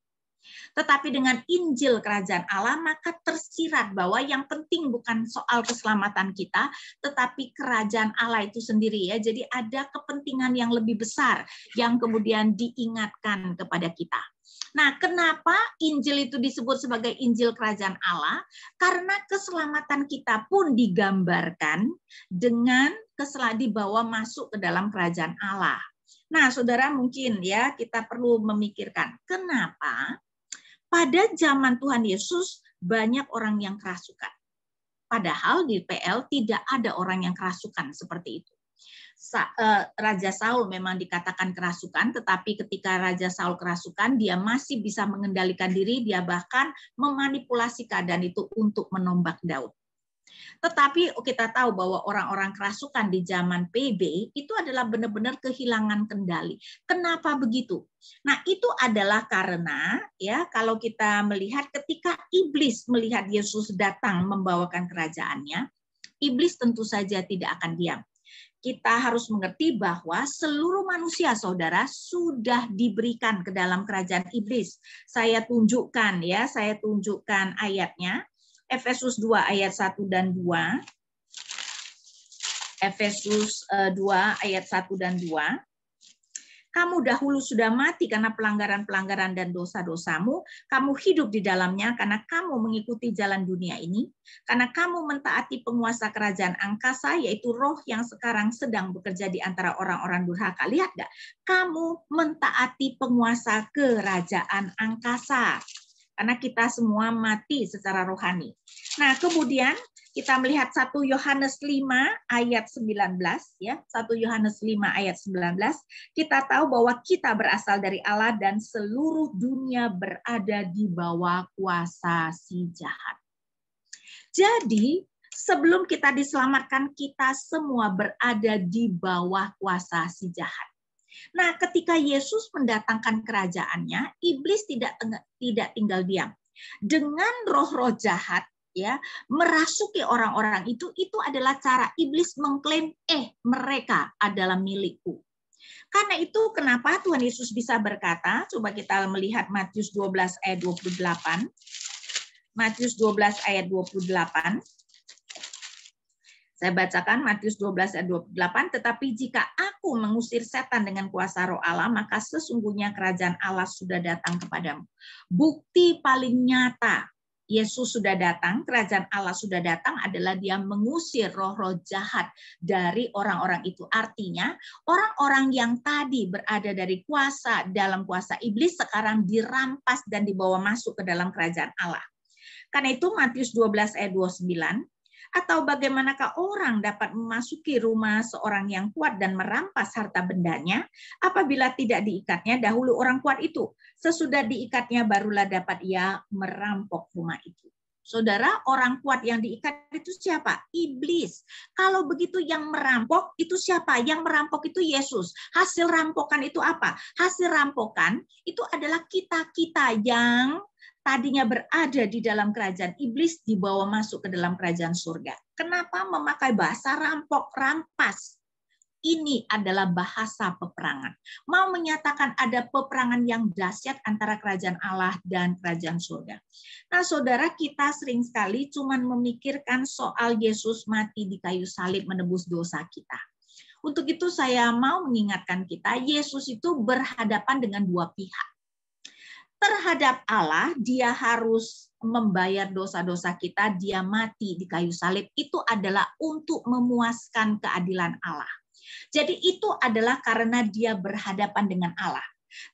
Tetapi dengan Injil Kerajaan Allah maka tersirat bahwa yang penting bukan soal keselamatan kita, tetapi Kerajaan Allah itu sendiri ya. Jadi ada kepentingan yang lebih besar yang kemudian diingatkan kepada kita. Nah, kenapa Injil itu disebut sebagai Injil Kerajaan Allah? Karena keselamatan kita pun digambarkan dengan keselamatan dibawa masuk ke dalam Kerajaan Allah. Nah, saudara mungkin ya kita perlu memikirkan kenapa pada zaman Tuhan Yesus banyak orang yang kerasukan. Padahal di P L tidak ada orang yang kerasukan seperti itu. Raja Saul memang dikatakan kerasukan, tetapi ketika Raja Saul kerasukan, dia masih bisa mengendalikan diri, dia bahkan memanipulasi keadaan itu untuk menombak Daud. Tetapi kita tahu bahwa orang-orang kerasukan di zaman P B itu adalah benar-benar kehilangan kendali. Kenapa begitu? Nah, itu adalah karena ya kalau kita melihat ketika iblis melihat Yesus datang membawakan kerajaannya, iblis tentu saja tidak akan diam. Kita harus mengerti bahwa seluruh manusia, saudara, sudah diberikan ke dalam kerajaan iblis. Saya tunjukkan ya, saya tunjukkan ayatnya. Efesus dua ayat satu dan dua. Efesus dua ayat satu dan dua. Kamu dahulu sudah mati karena pelanggaran-pelanggaran dan dosa-dosamu. Kamu hidup di dalamnya karena kamu mengikuti jalan dunia ini. Karena kamu mentaati penguasa kerajaan angkasa, yaitu roh yang sekarang sedang bekerja di antara orang-orang durhaka. Lihat nggak? Kamu mentaati penguasa kerajaan angkasa. Karena kita semua mati secara rohani. Nah, kemudian kita melihat satu Yohanes lima ayat sembilan belas ya, satu Yohanes lima ayat sembilan belas, kita tahu bahwa kita berasal dari Allah dan seluruh dunia berada di bawah kuasa si jahat. Jadi, sebelum kita diselamatkan, kita semua berada di bawah kuasa si jahat. Nah, ketika Yesus mendatangkan kerajaannya, iblis tidak tidak tinggal diam. Dengan roh-roh jahat ya, merasuki orang-orang itu, itu adalah cara iblis mengklaim, eh mereka adalah milikku. Karena itu kenapa Tuhan Yesus bisa berkata, coba kita melihat Matius dua belas ayat dua puluh delapan. Matius dua belas ayat dua puluh delapan. Saya bacakan Matius dua belas ayat dua puluh delapan, tetapi jika aku mengusir setan dengan kuasa roh Allah, maka sesungguhnya kerajaan Allah sudah datang kepadamu. Bukti paling nyata Yesus sudah datang, kerajaan Allah sudah datang adalah dia mengusir roh-roh jahat dari orang-orang itu. Artinya, orang-orang yang tadi berada dari kuasa dalam kuasa iblis sekarang dirampas dan dibawa masuk ke dalam kerajaan Allah. Karena itu Matius dua belas ayat dua puluh sembilan, atau bagaimanakah orang dapat memasuki rumah seorang yang kuat dan merampas harta bendanya apabila tidak diikatnya dahulu orang kuat itu? Sesudah diikatnya barulah dapat ia merampok rumah itu. Saudara, orang kuat yang diikat itu siapa? Iblis. Kalau begitu yang merampok itu siapa? Yang merampok itu Yesus. Hasil rampokan itu apa? Hasil rampokan itu adalah kita-kita yang tadinya berada di dalam kerajaan iblis dibawa masuk ke dalam kerajaan surga. Kenapa memakai bahasa rampok, rampas? ini adalah bahasa peperangan. Mau menyatakan ada peperangan yang dahsyat antara kerajaan Allah dan kerajaan surga. Nah, saudara, kita sering sekali cuman memikirkan soal Yesus mati di kayu salib menebus dosa kita. Untuk itu saya mau mengingatkan kita, Yesus itu berhadapan dengan dua pihak. Terhadap Allah, dia harus membayar dosa-dosa kita, dia mati di kayu salib, itu adalah untuk memuaskan keadilan Allah. Jadi itu adalah karena dia berhadapan dengan Allah.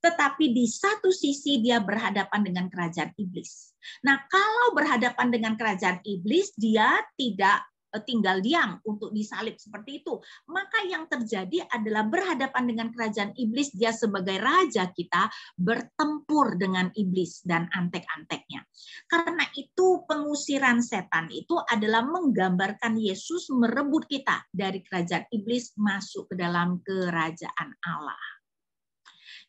Tetapi di satu sisi dia berhadapan dengan kerajaan iblis. Nah, kalau berhadapan dengan kerajaan iblis, dia tidak tinggal diam untuk disalib seperti itu. Maka yang terjadi adalah berhadapan dengan kerajaan iblis, dia sebagai raja kita bertempur dengan iblis dan antek-anteknya. Karena itu pengusiran setan itu adalah menggambarkan Yesus merebut kita dari kerajaan iblis masuk ke dalam kerajaan Allah.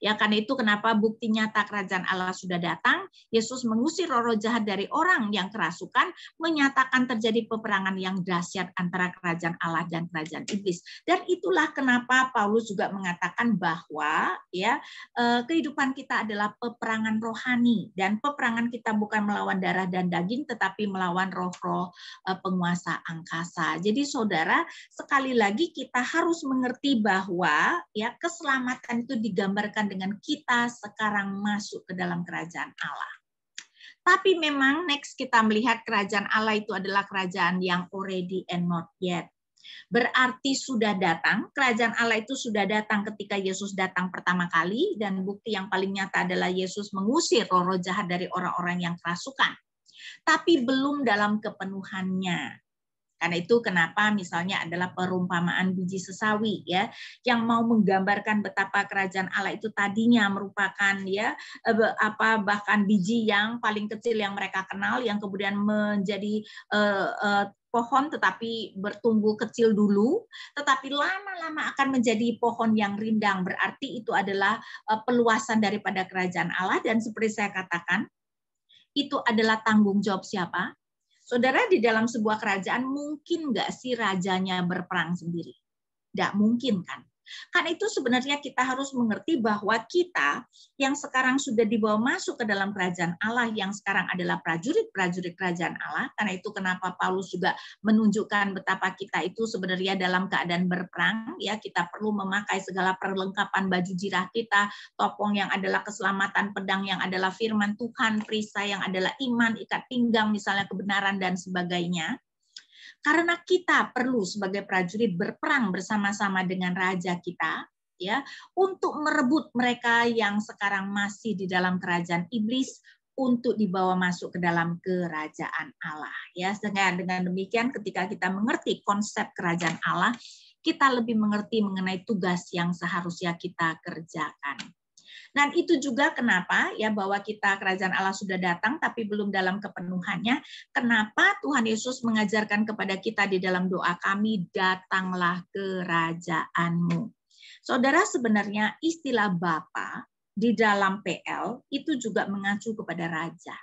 Ya, karena itu kenapa bukti nyata kerajaan Allah sudah datang, Yesus mengusir roh-roh jahat dari orang yang kerasukan, menyatakan terjadi peperangan yang dahsyat antara kerajaan Allah dan kerajaan iblis. Dan itulah kenapa Paulus juga mengatakan bahwa ya eh, kehidupan kita adalah peperangan rohani, dan peperangan kita bukan melawan darah dan daging, tetapi melawan roh-roh eh, penguasa angkasa. Jadi saudara, sekali lagi kita harus mengerti bahwa ya keselamatan itu digambarkan dengan kita sekarang masuk ke dalam kerajaan Allah. Tapi memang next kita melihat kerajaan Allah itu adalah kerajaan yang already and not yet. Berarti sudah datang, kerajaan Allah itu sudah datang ketika Yesus datang pertama kali, dan bukti yang paling nyata adalah Yesus mengusir roh-roh jahat dari orang-orang yang kerasukan. Tapi belum dalam kepenuhannya. Karena itu kenapa misalnya adalah perumpamaan biji sesawi ya, yang mau menggambarkan betapa kerajaan Allah itu tadinya merupakan ya apa bahkan biji yang paling kecil yang mereka kenal, yang kemudian menjadi eh, eh, pohon tetapi bertumbuh kecil dulu, tetapi lama-lama akan menjadi pohon yang rindang. Berarti itu adalah eh, peluasan daripada kerajaan Allah, dan seperti saya katakan itu adalah tanggung jawab siapa? Saudara, di dalam sebuah kerajaan mungkin nggak sih rajanya berperang sendiri? Nggak mungkin kan? Karena itu sebenarnya kita harus mengerti bahwa kita yang sekarang sudah dibawa masuk ke dalam kerajaan Allah, yang sekarang adalah prajurit-prajurit kerajaan Allah. Karena itu kenapa Paulus juga menunjukkan betapa kita itu sebenarnya dalam keadaan berperang. Ya, kita perlu memakai segala perlengkapan baju jirah kita, topong yang adalah keselamatan, pedang yang adalah firman Tuhan, perisai yang adalah iman, ikat pinggang misalnya kebenaran, dan sebagainya. Karena kita perlu sebagai prajurit berperang bersama-sama dengan raja kita ya, untuk merebut mereka yang sekarang masih di dalam kerajaan iblis untuk dibawa masuk ke dalam kerajaan Allah ya. Dengan demikian ketika kita mengerti konsep kerajaan Allah, kita lebih mengerti mengenai tugas yang seharusnya kita kerjakan. Dan itu juga kenapa ya bahwa kita kerajaan Allah sudah datang tapi belum dalam kepenuhannya. Kenapa Tuhan Yesus mengajarkan kepada kita di dalam doa kami, datanglah kerajaanmu. Saudara, sebenarnya istilah Bapa di dalam P L itu juga mengacu kepada raja.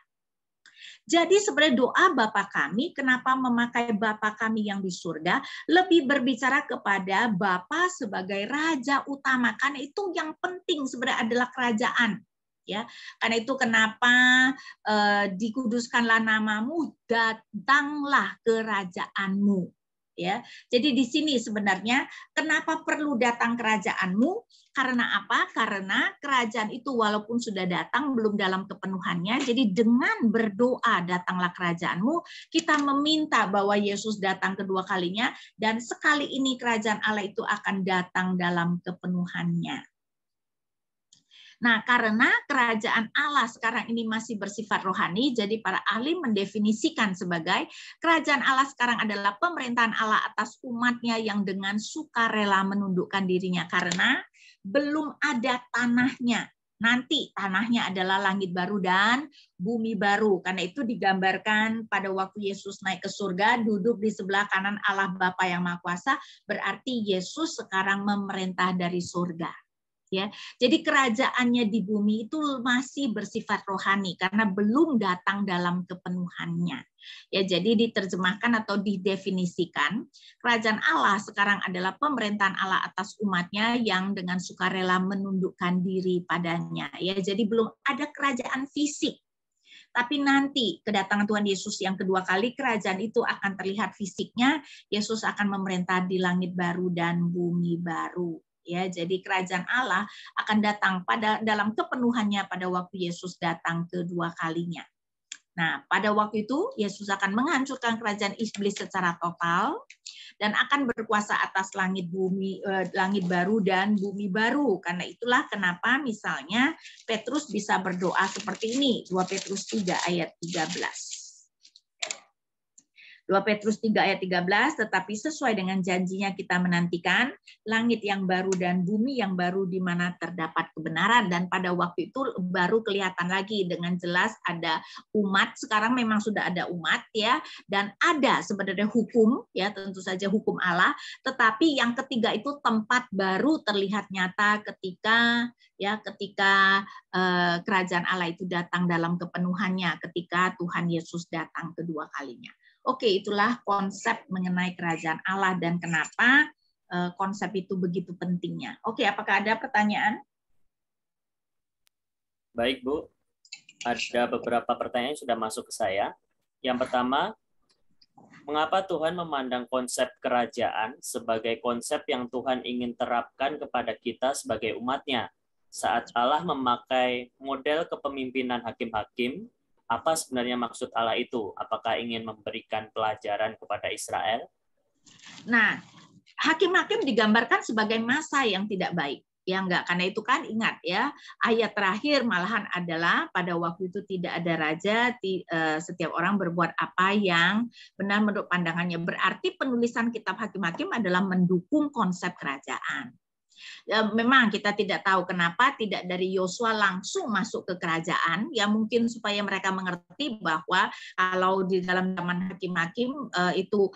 Jadi sebenarnya doa Bapa kami, kenapa memakai Bapa kami yang di surga, lebih berbicara kepada Bapa sebagai raja utama. Karena itu yang penting sebenarnya adalah kerajaan. Ya, karena itu kenapa eh, dikuduskanlah namamu, datanglah kerajaanmu. Ya, jadi di sini sebenarnya kenapa perlu datang kerajaanmu? Karena apa? Karena kerajaan itu walaupun sudah datang, belum dalam kepenuhannya. Jadi dengan berdoa datanglah kerajaanmu, kita meminta bahwa Yesus datang kedua kalinya, dan sekali ini kerajaan Allah itu akan datang dalam kepenuhannya. Nah, karena kerajaan Allah sekarang ini masih bersifat rohani, jadi para ahli mendefinisikan sebagai kerajaan Allah sekarang adalah pemerintahan Allah atas umatnya yang dengan sukarela menundukkan dirinya karena belum ada tanahnya. Nanti tanahnya adalah langit baru dan bumi baru. Karena itu digambarkan pada waktu Yesus naik ke surga, duduk di sebelah kanan Allah Bapa yang Maha Kuasa, berarti Yesus sekarang memerintah dari surga. ya. Jadi kerajaannya di bumi itu masih bersifat rohani karena belum datang dalam kepenuhannya. Ya, jadi diterjemahkan atau didefinisikan, kerajaan Allah sekarang adalah pemerintahan Allah atas umatnya yang dengan sukarela menundukkan diri padanya. Ya, jadi belum ada kerajaan fisik. Tapi nanti kedatangan Tuhan Yesus yang kedua kali, kerajaan itu akan terlihat fisiknya. Yesus akan memerintah di langit baru dan bumi baru. Ya, jadi kerajaan Allah akan datang pada dalam kepenuhannya pada waktu Yesus datang kedua kalinya. Nah, pada waktu itu Yesus akan menghancurkan kerajaan iblis secara total dan akan berkuasa atas langit bumi eh, langit baru dan bumi baru. Karena itulah kenapa misalnya Petrus bisa berdoa seperti ini, dua Petrus tiga ayat tiga belas. dua Petrus tiga ayat tiga belas, tetapi sesuai dengan janjinya kita menantikan langit yang baru dan bumi yang baru di mana terdapat kebenaran. Dan pada waktu itu baru kelihatan lagi dengan jelas ada umat, sekarang memang sudah ada umat ya, dan ada sebenarnya hukum ya, tentu saja hukum Allah, tetapi yang ketiga itu tempat baru terlihat nyata ketika ya ketika eh, kerajaan Allah itu datang dalam kepenuhannya, ketika Tuhan Yesus datang kedua kalinya. Oke, itulah konsep mengenai kerajaan Allah dan kenapa konsep itu begitu pentingnya. Oke, apakah ada pertanyaan? Baik, Bu. Ada beberapa pertanyaan yang sudah masuk ke saya. Yang pertama, mengapa Tuhan memandang konsep kerajaan sebagai konsep yang Tuhan ingin terapkan kepada kita sebagai umatnya? Saat Allah memakai model kepemimpinan hakim-hakim, apa sebenarnya maksud Allah itu? Apakah ingin memberikan pelajaran kepada Israel? Nah, hakim-hakim digambarkan sebagai massa yang tidak baik. Ya enggak, karena itu kan ingat ya, ayat terakhir malahan adalah pada waktu itu tidak ada raja, setiap orang berbuat apa yang benar menurut pandangannya. Berarti penulisan kitab hakim-hakim adalah mendukung konsep kerajaan. Memang kita tidak tahu kenapa tidak dari Yosua langsung masuk ke kerajaan, ya mungkin supaya mereka mengerti bahwa kalau di dalam zaman hakim-hakim itu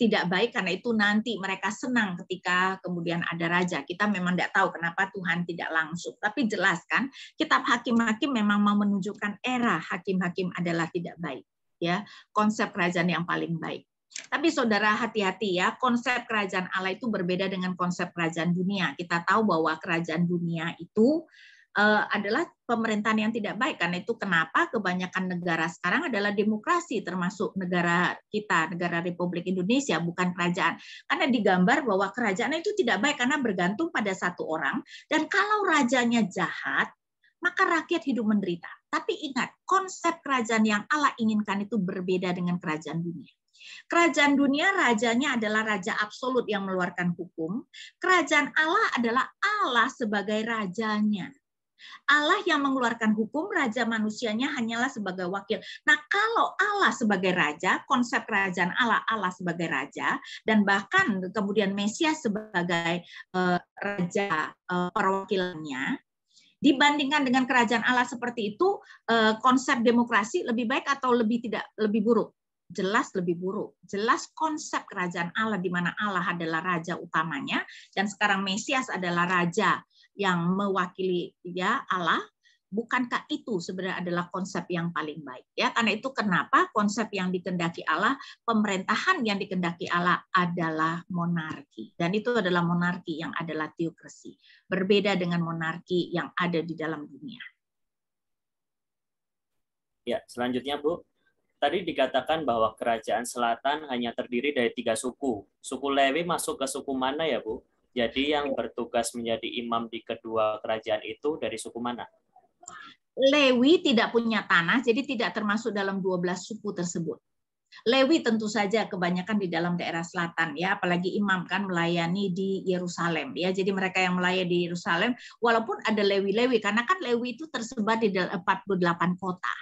tidak baik, karena itu nanti mereka senang ketika kemudian ada raja. Kita memang tidak tahu kenapa Tuhan tidak langsung, tapi jelas kan kitab hakim-hakim memang mau menunjukkan era hakim-hakim adalah tidak baik, ya konsep kerajaan yang paling baik. Tapi saudara hati-hati ya, konsep kerajaan Allah itu berbeda dengan konsep kerajaan dunia. Kita tahu bahwa kerajaan dunia itu uh, adalah pemerintahan yang tidak baik. Karena itu kenapa kebanyakan negara sekarang adalah demokrasi, termasuk negara kita, negara Republik Indonesia, bukan kerajaan. Karena digambar bahwa kerajaan itu tidak baik karena bergantung pada satu orang. Dan kalau rajanya jahat, maka rakyat hidup menderita. Tapi ingat, konsep kerajaan yang Allah inginkan itu berbeda dengan kerajaan dunia. Kerajaan dunia rajanya adalah raja absolut yang mengeluarkan hukum. Kerajaan Allah adalah Allah sebagai rajanya. Allah yang mengeluarkan hukum, raja manusianya hanyalah sebagai wakil. Nah, kalau Allah sebagai raja, konsep kerajaan Allah, Allah sebagai raja, dan bahkan kemudian Mesias sebagai uh, raja uh, perwakilannya, dibandingkan dengan kerajaan Allah seperti itu, uh, konsep demokrasi lebih baik atau lebih tidak lebih buruk? Jelas lebih buruk. Jelas konsep kerajaan Allah di mana Allah adalah raja utamanya dan sekarang Mesias adalah raja yang mewakili ya Allah. Bukankah itu sebenarnya adalah konsep yang paling baik ya? Karena itu kenapa konsep yang dikendaki Allah, pemerintahan yang dikendaki Allah adalah monarki. Dan itu adalah monarki yang adalah teokrasi. Berbeda dengan monarki yang ada di dalam dunia. Ya, selanjutnya Bu. Tadi dikatakan bahwa kerajaan selatan hanya terdiri dari tiga suku. Suku Lewi masuk ke suku mana ya, Bu? Jadi yang bertugas menjadi imam di kedua kerajaan itu dari suku mana? Lewi tidak punya tanah, jadi tidak termasuk dalam dua belas suku tersebut. Lewi tentu saja kebanyakan di dalam daerah selatan ya, apalagi imam kan melayani di Yerusalem ya. Jadi mereka yang melayani di Yerusalem walaupun ada Lewi-Lewi karena kan Lewi itu tersebar di empat puluh delapan kota.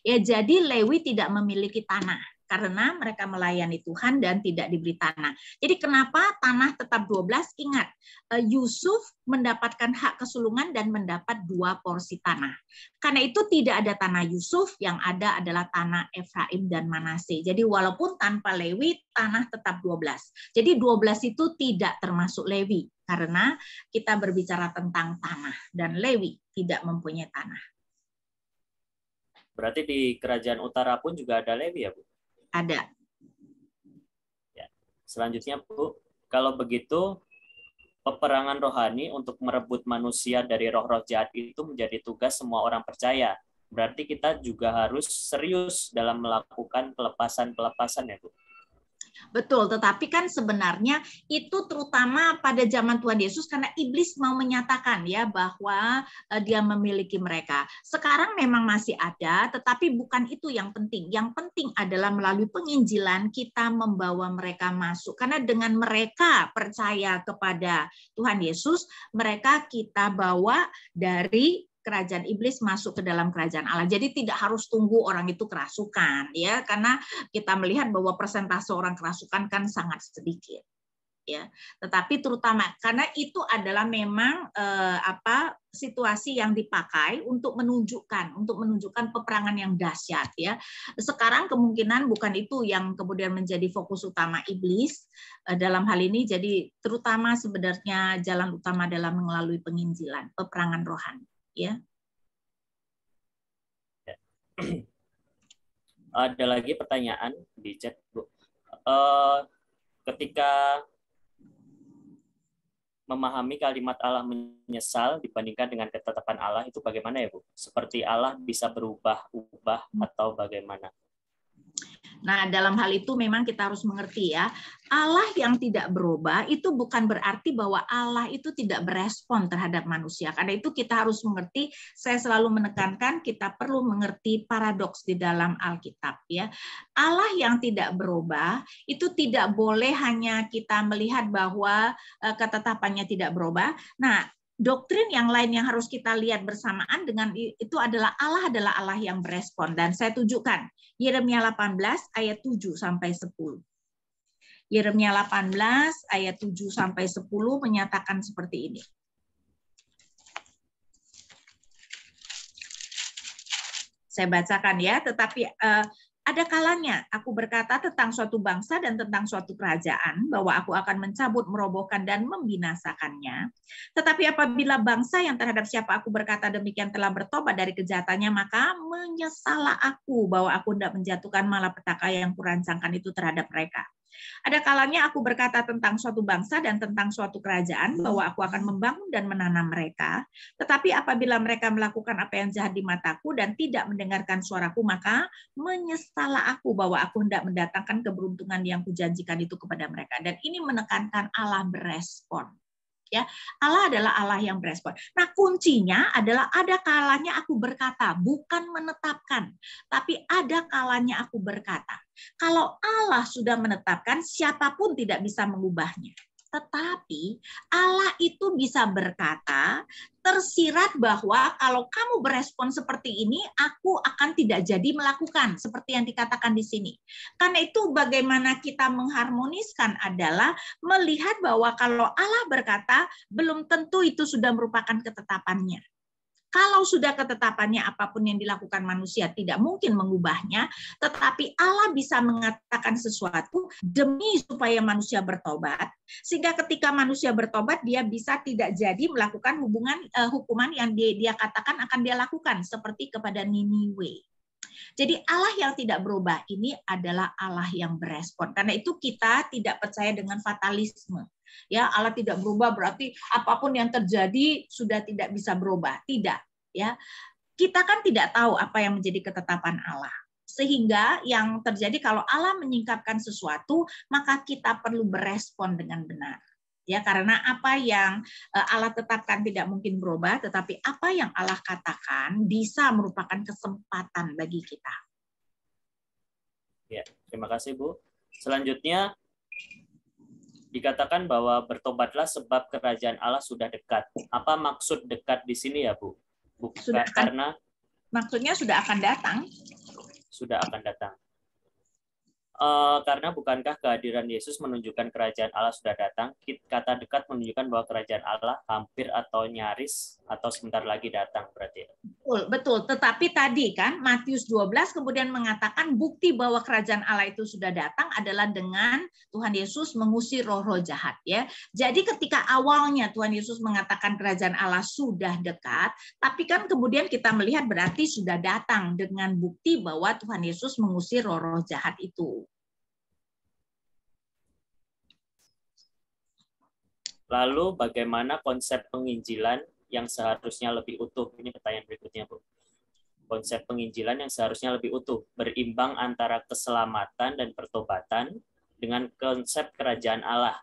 Ya, jadi Lewi tidak memiliki tanah. karena mereka melayani Tuhan dan tidak diberi tanah. Jadi kenapa tanah tetap dua belas? Ingat, Yusuf mendapatkan hak kesulungan dan mendapat dua porsi tanah. Karena itu tidak ada tanah Yusuf, yang ada adalah tanah Efraim dan Manase. Jadi walaupun tanpa Lewi, tanah tetap dua belas. Jadi dua belas itu tidak termasuk Lewi, karena kita berbicara tentang tanah, dan Lewi tidak mempunyai tanah. Berarti di Kerajaan Utara pun juga ada Lewi ya, Bu? Ada. Ya. Selanjutnya, Bu, kalau begitu peperangan rohani untuk merebut manusia dari roh-roh jahat itu menjadi tugas semua orang percaya. Berarti kita juga harus serius dalam melakukan pelepasan-pelepasan ya, Bu? Betul, tetapi kan sebenarnya itu terutama pada zaman Tuhan Yesus karena iblis mau menyatakan ya bahwa dia memiliki mereka. Sekarang memang masih ada, tetapi bukan itu yang penting. Yang penting adalah melalui penginjilan kita membawa mereka masuk. Karena dengan mereka percaya kepada Tuhan Yesus, mereka kita bawa dari kerajaan iblis masuk ke dalam kerajaan Allah. Jadi tidak harus tunggu orang itu kerasukan ya, karena kita melihat bahwa persentase orang kerasukan kan sangat sedikit ya. Tetapi terutama karena itu adalah memang eh, apa situasi yang dipakai untuk menunjukkan untuk menunjukkan peperangan yang dahsyat ya. Sekarang kemungkinan bukan itu yang kemudian menjadi fokus utama iblis eh, dalam hal ini. Jadi terutama sebenarnya jalan utama adalah melalui penginjilan, peperangan rohani. Ya. Ada lagi pertanyaan di chat, Bu. Uh, ketika memahami kalimat Allah menyesal dibandingkan dengan ketetapan Allah itu bagaimana ya, Bu? Seperti Allah bisa berubah-ubah atau bagaimana? Nah, dalam hal itu memang kita harus mengerti ya, Allah yang tidak berubah itu bukan berarti bahwa Allah itu tidak berespon terhadap manusia. Karena itu kita harus mengerti, saya selalu menekankan kita perlu mengerti paradoks di dalam Alkitab ya. Allah yang tidak berubah itu tidak boleh hanya kita melihat bahwa ketetapannya tidak berubah. Nah, doktrin yang lain yang harus kita lihat bersamaan dengan itu adalah Allah adalah Allah yang berespon. Dan saya tunjukkan Yeremia delapan belas ayat tujuh sampai sepuluh. Yeremia delapan belas ayat tujuh sampai sepuluh menyatakan seperti ini. Saya bacakan ya, tetapi eh, ada kalanya aku berkata tentang suatu bangsa dan tentang suatu kerajaan, bahwa aku akan mencabut, merobohkan, dan membinasakannya. Tetapi apabila bangsa yang terhadap siapa aku berkata demikian telah bertobat dari kejahatannya, maka menyesallah aku bahwa aku tidak menjatuhkan malapetaka yang kurancangkan itu terhadap mereka. Ada kalanya aku berkata tentang suatu bangsa dan tentang suatu kerajaan bahwa aku akan membangun dan menanam mereka. Tetapi apabila mereka melakukan apa yang jahat di mataku dan tidak mendengarkan suaraku, maka menyesallah aku bahwa aku hendak mendatangkan keberuntungan yang kujanjikan itu kepada mereka. Dan ini menekankan Allah berespon. Ya, Allah adalah Allah yang berespon. Nah, kuncinya adalah ada kalanya aku berkata, bukan menetapkan, tapi ada kalanya aku berkata. Kalau Allah sudah menetapkan, siapapun tidak bisa mengubahnya. Tetapi Allah itu bisa berkata, tersirat bahwa kalau kamu berespon seperti ini, aku akan tidak jadi melakukan, seperti yang dikatakan di sini. Karena itu bagaimana kita mengharmoniskan adalah melihat bahwa kalau Allah berkata, belum tentu itu sudah merupakan ketetapannya. Kalau sudah ketetapannya, apapun yang dilakukan manusia tidak mungkin mengubahnya, tetapi Allah bisa mengatakan sesuatu demi supaya manusia bertobat, sehingga ketika manusia bertobat, dia bisa tidak jadi melakukan hubungan eh, hukuman yang dia, dia katakan akan dia lakukan, seperti kepada Niniwe. Jadi Allah yang tidak berubah ini adalah Allah yang berespon. Karena itu kita tidak percaya dengan fatalisme. Ya, Allah tidak berubah berarti apapun yang terjadi sudah tidak bisa berubah. Tidak, ya. Kita kan tidak tahu apa yang menjadi ketetapan Allah. Sehingga yang terjadi kalau Allah menyingkapkan sesuatu, maka kita perlu berespon dengan benar. Ya, karena apa yang Allah tetapkan tidak mungkin berubah, tetapi apa yang Allah katakan bisa merupakan kesempatan bagi kita. Ya, terima kasih, Bu. Selanjutnya dikatakan bahwa bertobatlah sebab kerajaan Allah sudah dekat. Apa maksud dekat di sini ya, Bu? Bukan sudah akan, karena maksudnya sudah akan datang. Sudah akan datang. Uh, karena bukankah kehadiran Yesus menunjukkan kerajaan Allah sudah datang? Kata dekat menunjukkan bahwa kerajaan Allah hampir atau nyaris atau sebentar lagi datang berarti. Betul, betul. Tetapi tadi kan Matius dua belas kemudian mengatakan bukti bahwa kerajaan Allah itu sudah datang adalah dengan Tuhan Yesus mengusir roh-roh jahat, ya. Jadi ketika awalnya Tuhan Yesus mengatakan kerajaan Allah sudah dekat, tapi kan kemudian kita melihat berarti sudah datang dengan bukti bahwa Tuhan Yesus mengusir roh-roh jahat itu. Lalu bagaimana konsep penginjilan yang seharusnya lebih utuh? Ini pertanyaan berikutnya, Bu. Konsep penginjilan yang seharusnya lebih utuh, berimbang antara keselamatan dan pertobatan dengan konsep kerajaan Allah.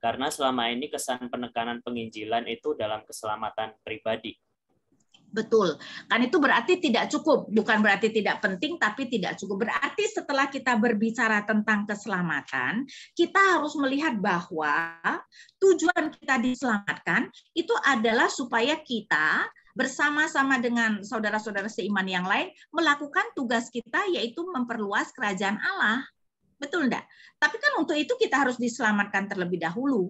Karena selama ini kesan penekanan penginjilan itu dalam keselamatan pribadi. Betul, kan itu berarti tidak cukup, bukan berarti tidak penting, tapi tidak cukup. Berarti setelah kita berbicara tentang keselamatan, kita harus melihat bahwa tujuan kita diselamatkan itu adalah supaya kita bersama-sama dengan saudara-saudara seiman yang lain melakukan tugas kita, yaitu memperluas kerajaan Allah. Betul enggak? Tapi kan untuk itu kita harus diselamatkan terlebih dahulu.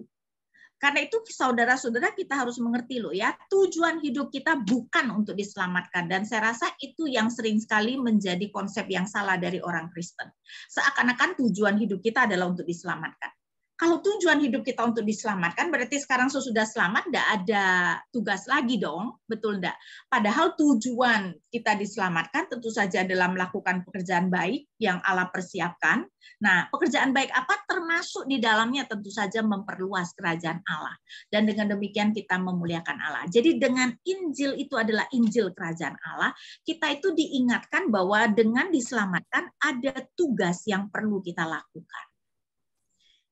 Karena itu saudara-saudara kita harus mengerti loh ya, tujuan hidup kita bukan untuk diselamatkan. Dan saya rasa itu yang sering sekali menjadi konsep yang salah dari orang Kristen. Seakan-akan tujuan hidup kita adalah untuk diselamatkan. Kalau tujuan hidup kita untuk diselamatkan, berarti sekarang sesudah selamat tidak ada tugas lagi dong, betul enggak? Padahal tujuan kita diselamatkan tentu saja dalam melakukan pekerjaan baik yang Allah persiapkan. Nah, pekerjaan baik apa? Termasuk di dalamnya tentu saja memperluas kerajaan Allah. Dan dengan demikian kita memuliakan Allah. Jadi dengan Injil itu adalah Injil kerajaan Allah, kita itu diingatkan bahwa dengan diselamatkan ada tugas yang perlu kita lakukan.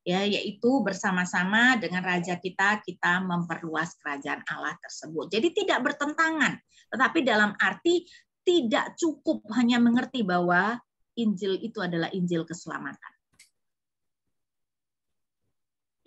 Ya, yaitu bersama-sama dengan Raja kita, kita memperluas kerajaan Allah tersebut. Jadi tidak bertentangan, tetapi dalam arti tidak cukup hanya mengerti bahwa Injil itu adalah Injil keselamatan.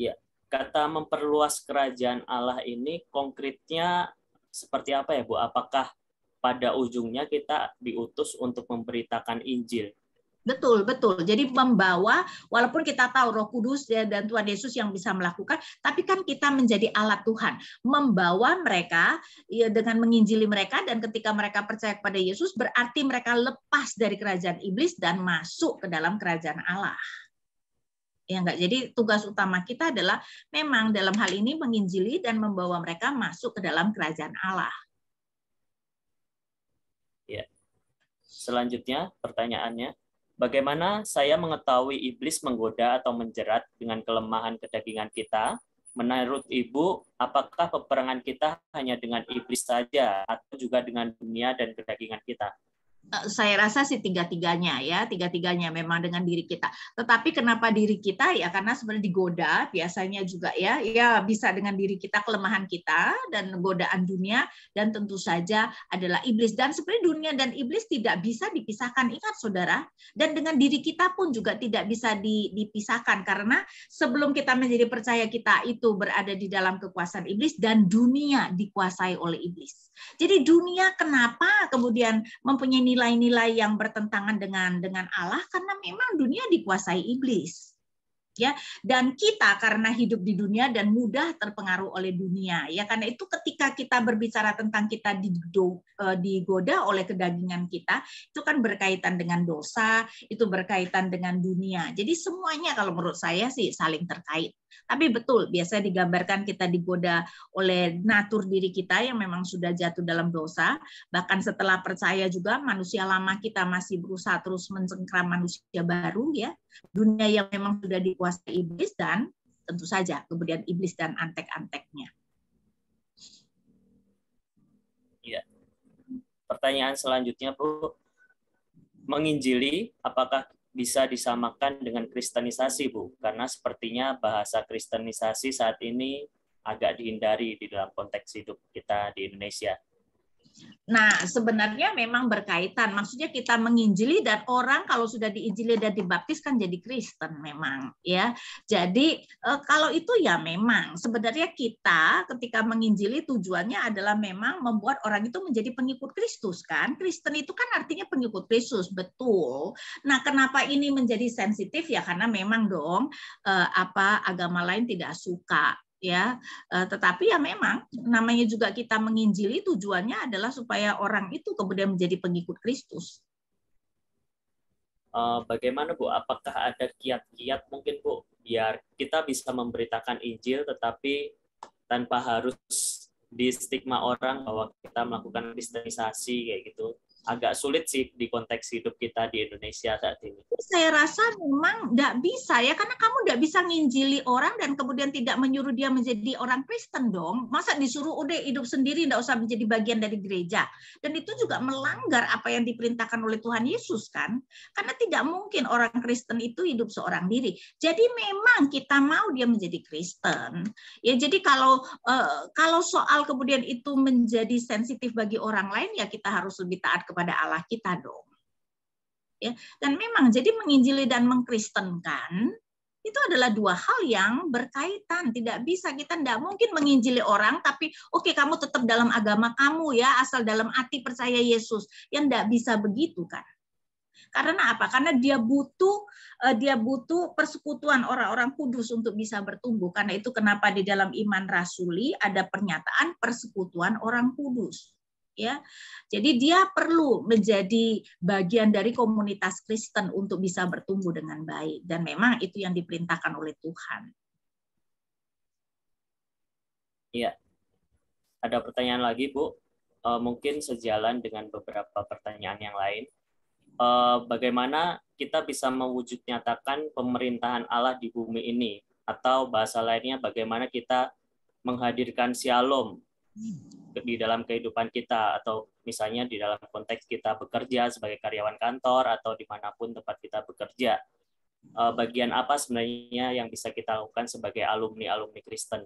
Ya, kata memperluas kerajaan Allah ini konkretnya seperti apa ya, Bu? Apakah pada ujungnya kita diutus untuk memberitakan Injil? Betul, betul. Jadi membawa, walaupun kita tahu Roh Kudus dan Tuhan Yesus yang bisa melakukan, tapi kan kita menjadi alat Tuhan. Membawa mereka ya, dengan menginjili mereka, dan ketika mereka percaya kepada Yesus, berarti mereka lepas dari kerajaan iblis dan masuk ke dalam kerajaan Allah. Ya enggak? Jadi tugas utama kita adalah memang dalam hal ini menginjili dan membawa mereka masuk ke dalam kerajaan Allah. Ya. Selanjutnya pertanyaannya, bagaimana saya mengetahui iblis menggoda atau menjerat dengan kelemahan kedagingan kita? Menurut Ibu, apakah peperangan kita hanya dengan iblis saja atau juga dengan dunia dan kedagingan kita? Saya rasa sih tiga-tiganya ya, tiga-tiganya memang dengan diri kita. Tetapi kenapa diri kita? Ya karena sebenarnya digoda biasanya juga ya, ya bisa dengan diri kita, kelemahan kita, dan godaan dunia, dan tentu saja adalah iblis. Dan sebenarnya dunia dan iblis tidak bisa dipisahkan, ingat saudara. Dan dengan diri kita pun juga tidak bisa dipisahkan, karena sebelum kita menjadi percaya kita itu berada di dalam kekuasaan iblis, dan dunia dikuasai oleh iblis. Jadi dunia kenapa kemudian mempunyai nilai nilai-nilai yang bertentangan dengan dengan Allah, karena memang dunia dikuasai iblis. Ya, dan kita karena hidup di dunia dan mudah terpengaruh oleh dunia. Ya, karena itu ketika kita berbicara tentang kita digoda oleh kedagingan kita, itu kan berkaitan dengan dosa, itu berkaitan dengan dunia. Jadi semuanya kalau menurut saya sih saling terkait. Tapi betul, biasanya digambarkan kita digoda oleh natur diri kita yang memang sudah jatuh dalam dosa. Bahkan setelah percaya juga manusia lama kita masih berusaha terus mencengkram manusia baru, ya, dunia yang memang sudah dikuasai iblis, dan tentu saja kemudian iblis dan antek-anteknya. Ya. Pertanyaan selanjutnya, Bu, menginjili apakah bisa disamakan dengan kristenisasi, Bu? Karena sepertinya bahasa kristenisasi saat ini agak dihindari di dalam konteks hidup kita di Indonesia. Nah, sebenarnya memang berkaitan. Maksudnya kita menginjili dan orang kalau sudah diinjili dan dibaptis kan jadi Kristen memang, ya. Jadi kalau itu ya memang sebenarnya kita ketika menginjili tujuannya adalah memang membuat orang itu menjadi pengikut Kristus kan. Kristen itu kan artinya pengikut Kristus, betul. Nah, kenapa ini menjadi sensitif ya karena memang dong apa agama lain tidak suka. Ya, tetapi ya memang namanya juga kita menginjili tujuannya adalah supaya orang itu kemudian menjadi pengikut Kristus. Bagaimana Bu, apakah ada kiat-kiat mungkin Bu biar kita bisa memberitakan Injil tetapi tanpa harus di stigma orang bahwa kita melakukan kristenisasi kayak gitu? Agak sulit sih di konteks hidup kita di Indonesia saat ini. Saya rasa memang tidak bisa ya, karena kamu tidak bisa nginjili orang dan kemudian tidak menyuruh dia menjadi orang Kristen dong. Masa disuruh udah hidup sendiri, tidak usah menjadi bagian dari gereja. Dan itu juga melanggar apa yang diperintahkan oleh Tuhan Yesus kan. Karena tidak mungkin orang Kristen itu hidup seorang diri. Jadi memang kita mau dia menjadi Kristen. Ya jadi kalau eh, kalau soal kemudian itu menjadi sensitif bagi orang lain ya kita harus lebih taat kepada Allah kita dong, ya. Dan memang jadi menginjili dan mengkristenkan itu adalah dua hal yang berkaitan. Tidak bisa kita tidak mungkin menginjili orang tapi oke okay, kamu tetap dalam agama kamu ya asal dalam hati percaya Yesus. Yang tidak bisa begitu kan? Karena apa? Karena dia butuh dia butuh persekutuan orang-orang kudus untuk bisa bertumbuh. Karena itu kenapa di dalam iman rasuli ada pernyataan persekutuan orang kudus. Ya, jadi dia perlu menjadi bagian dari komunitas Kristen untuk bisa bertumbuh dengan baik. Dan memang itu yang diperintahkan oleh Tuhan. Iya, ada pertanyaan lagi Bu. E, mungkin sejalan dengan beberapa pertanyaan yang lain. E, bagaimana kita bisa mewujud nyatakan pemerintahan Allah di bumi ini? Atau bahasa lainnya bagaimana kita menghadirkan shalom di dalam kehidupan kita atau misalnya di dalam konteks kita bekerja sebagai karyawan kantor atau dimanapun tempat kita bekerja, bagian apa sebenarnya yang bisa kita lakukan sebagai alumni-alumni Kristen?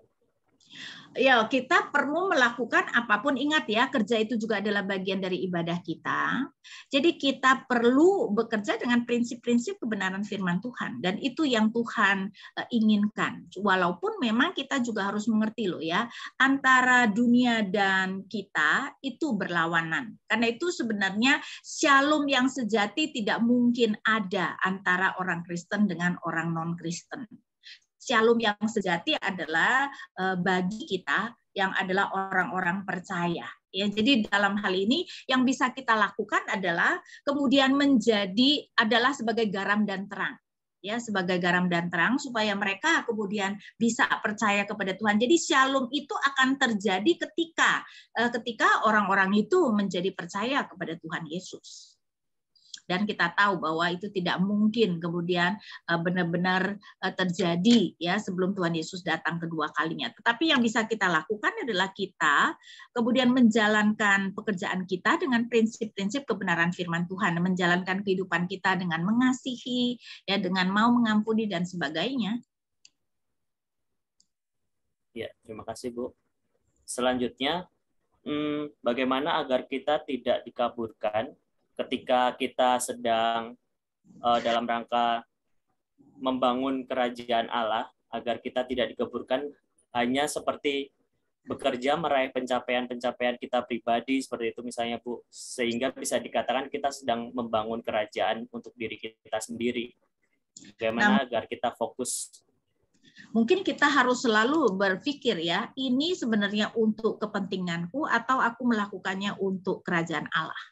Ya, kita perlu melakukan apapun. Ingat ya, kerja itu juga adalah bagian dari ibadah kita. Jadi kita perlu bekerja dengan prinsip-prinsip kebenaran firman Tuhan. Dan itu yang Tuhan inginkan. Walaupun memang kita juga harus mengerti loh ya, antara dunia dan kita itu berlawanan. Karena itu sebenarnya shalom yang sejati tidak mungkin ada antara orang Kristen dengan orang non-Kristen. Shalom yang sejati adalah bagi kita yang adalah orang-orang percaya. Ya, jadi dalam hal ini yang bisa kita lakukan adalah kemudian menjadi adalah sebagai garam dan terang. Ya, sebagai garam dan terang supaya mereka kemudian bisa percaya kepada Tuhan. Jadi shalom itu akan terjadi ketika ketika orang-orang itu menjadi percaya kepada Tuhan Yesus. Dan kita tahu bahwa itu tidak mungkin kemudian benar-benar terjadi ya sebelum Tuhan Yesus datang kedua kalinya. Tetapi yang bisa kita lakukan adalah kita kemudian menjalankan pekerjaan kita dengan prinsip-prinsip kebenaran firman Tuhan, menjalankan kehidupan kita dengan mengasihi, ya dengan mau mengampuni dan sebagainya. Ya, terima kasih Bu. Selanjutnya, hmm, bagaimana agar kita tidak dikaburkan ketika kita sedang uh, dalam rangka membangun kerajaan Allah, agar kita tidak dikaburkan hanya seperti bekerja meraih pencapaian-pencapaian kita pribadi, seperti itu misalnya Bu, sehingga bisa dikatakan kita sedang membangun kerajaan untuk diri kita sendiri. Bagaimana agar kita fokus? Mungkin kita harus selalu berpikir ya, ini sebenarnya untuk kepentinganku atau aku melakukannya untuk kerajaan Allah.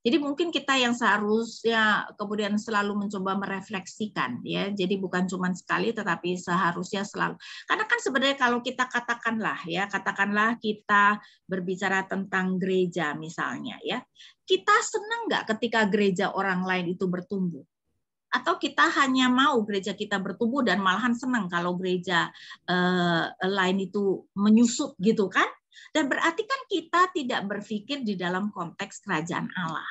Jadi mungkin kita yang seharusnya kemudian selalu mencoba merefleksikan ya. Jadi bukan cuma sekali tetapi seharusnya selalu. Karena kan sebenarnya kalau kita katakanlah ya, katakanlah kita berbicara tentang gereja misalnya ya. Kita senang nggak ketika gereja orang lain itu bertumbuh? Atau kita hanya mau gereja kita bertumbuh dan malahan senang kalau gereja eh, lain itu menyusut gitu kan? Dan berarti kan kita tidak berpikir di dalam konteks kerajaan Allah.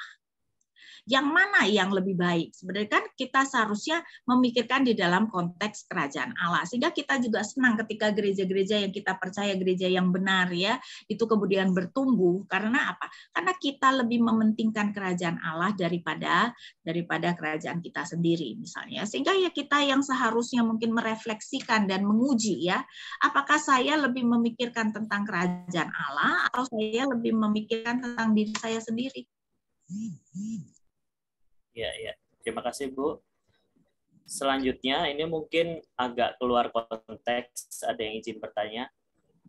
yang mana yang lebih baik. Sebenarnya kan kita seharusnya memikirkan di dalam konteks kerajaan Allah. Sehingga kita juga senang ketika gereja-gereja yang kita percaya, gereja yang benar ya, itu kemudian bertumbuh. Karena apa? Karena kita lebih mementingkan kerajaan Allah daripada daripada kerajaan kita sendiri misalnya. Sehingga ya kita yang seharusnya mungkin merefleksikan dan menguji ya, apakah saya lebih memikirkan tentang kerajaan Allah atau saya lebih memikirkan tentang diri saya sendiri. Ya, ya. Terima kasih, Bu. Selanjutnya, ini mungkin agak keluar konteks, ada yang izin bertanya.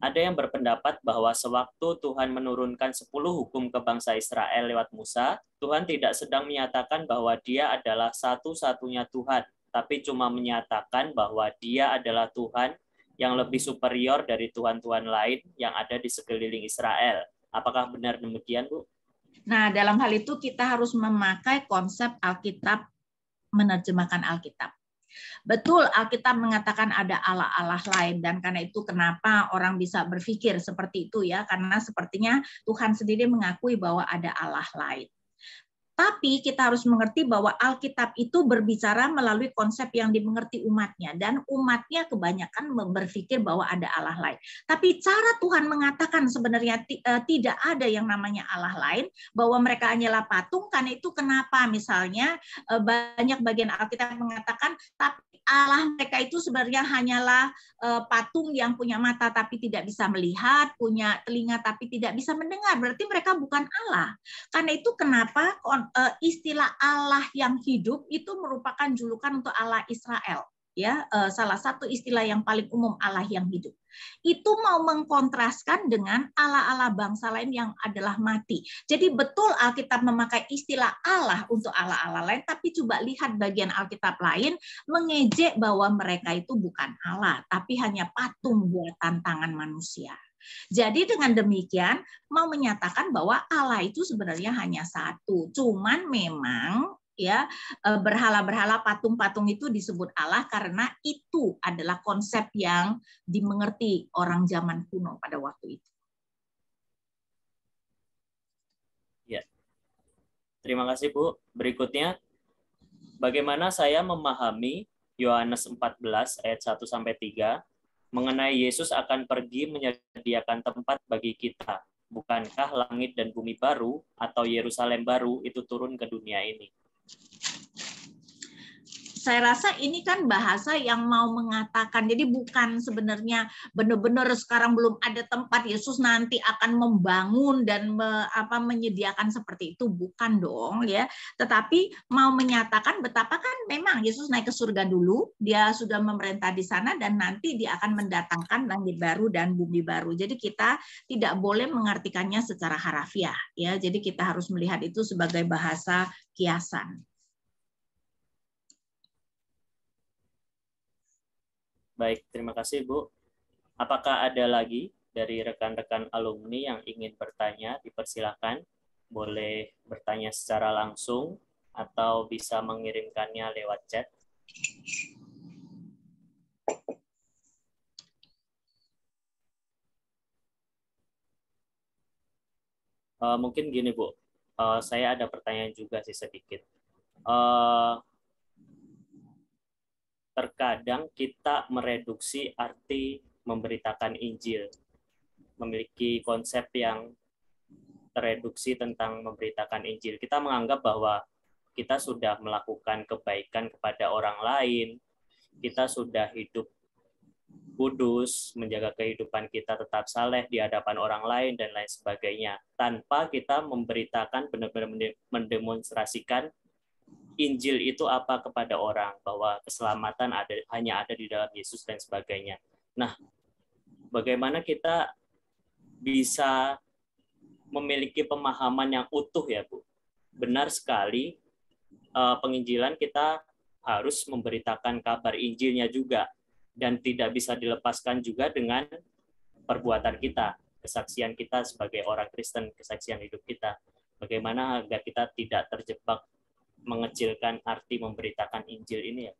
Ada yang berpendapat bahwa sewaktu Tuhan menurunkan sepuluh hukum ke bangsa Israel lewat Musa, Tuhan tidak sedang menyatakan bahwa Dia adalah satu-satunya Tuhan, tapi cuma menyatakan bahwa Dia adalah Tuhan yang lebih superior dari Tuhan-Tuhan lain yang ada di sekeliling Israel. Apakah benar demikian, Bu? Nah, dalam hal itu kita harus memakai konsep Alkitab, menerjemahkan Alkitab. Betul, Alkitab mengatakan ada Allah-Allah lain, dan karena itu kenapa orang bisa berpikir seperti itu ya, karena sepertinya Tuhan sendiri mengakui bahwa ada Allah lain. Tapi kita harus mengerti bahwa Alkitab itu berbicara melalui konsep yang dimengerti umatnya. Dan umatnya kebanyakan berpikir bahwa ada Allah lain. Tapi cara Tuhan mengatakan sebenarnya tidak ada yang namanya Allah lain, bahwa mereka hanyalah patung, karena itu kenapa misalnya banyak bagian Alkitab mengatakan, tapi Allah mereka itu sebenarnya hanyalah patung yang punya mata tapi tidak bisa melihat, punya telinga tapi tidak bisa mendengar. Berarti mereka bukan Allah. Karena itu kenapa istilah Allah yang hidup itu merupakan julukan untuk Allah Israel, ya, salah satu istilah yang paling umum, Allah yang hidup. Itu mau mengkontraskan dengan Allah-Allah bangsa lain yang adalah mati. Jadi betul Alkitab memakai istilah Allah untuk Allah-Allah lain, tapi coba lihat bagian Alkitab lain mengejek bahwa mereka itu bukan Allah, tapi hanya patung buatan tangan manusia. Jadi dengan demikian mau menyatakan bahwa Allah itu sebenarnya hanya satu. Cuman memang ya berhala-berhala, patung-patung itu disebut Allah karena itu adalah konsep yang dimengerti orang zaman kuno pada waktu itu. Ya. Terima kasih, Bu. Berikutnya, bagaimana saya memahami Yohanes empat belas ayat satu sampai tiga? Mengenai Yesus akan pergi menyediakan tempat bagi kita. Bukankah langit dan bumi baru atau Yerusalem baru itu turun ke dunia ini? Saya rasa ini kan bahasa yang mau mengatakan, jadi bukan sebenarnya benar-benar sekarang belum ada tempat, Yesus nanti akan membangun dan me, apa, menyediakan seperti itu, bukan dong ya. Tetapi mau menyatakan betapa kan memang Yesus naik ke surga dulu, dia sudah memerintah di sana dan nanti dia akan mendatangkan langit baru dan bumi baru. Jadi kita tidak boleh mengartikannya secara harafiah ya. Jadi kita harus melihat itu sebagai bahasa kiasan. Baik, terima kasih, Bu. Apakah ada lagi dari rekan-rekan alumni yang ingin bertanya? Dipersilakan, boleh bertanya secara langsung atau bisa mengirimkannya lewat chat. Uh, mungkin gini, Bu, uh, saya ada pertanyaan juga sih sedikit. Uh, Terkadang kita mereduksi arti memberitakan Injil, memiliki konsep yang tereduksi tentang memberitakan Injil. Kita menganggap bahwa kita sudah melakukan kebaikan kepada orang lain, kita sudah hidup kudus, menjaga kehidupan kita tetap saleh di hadapan orang lain, dan lain sebagainya, tanpa kita memberitakan, benar-benar mendemonstrasikan Injil itu apa kepada orang, bahwa keselamatan ada, hanya ada di dalam Yesus dan sebagainya. Nah, bagaimana kita bisa memiliki pemahaman yang utuh ya, Bu? Benar sekali, penginjilan kita harus memberitakan kabar Injilnya juga, dan tidak bisa dilepaskan juga dengan perbuatan kita, kesaksian kita sebagai orang Kristen, kesaksian hidup kita. Bagaimana agar kita tidak terjebak mengecilkan arti memberitakan Injil ini ya?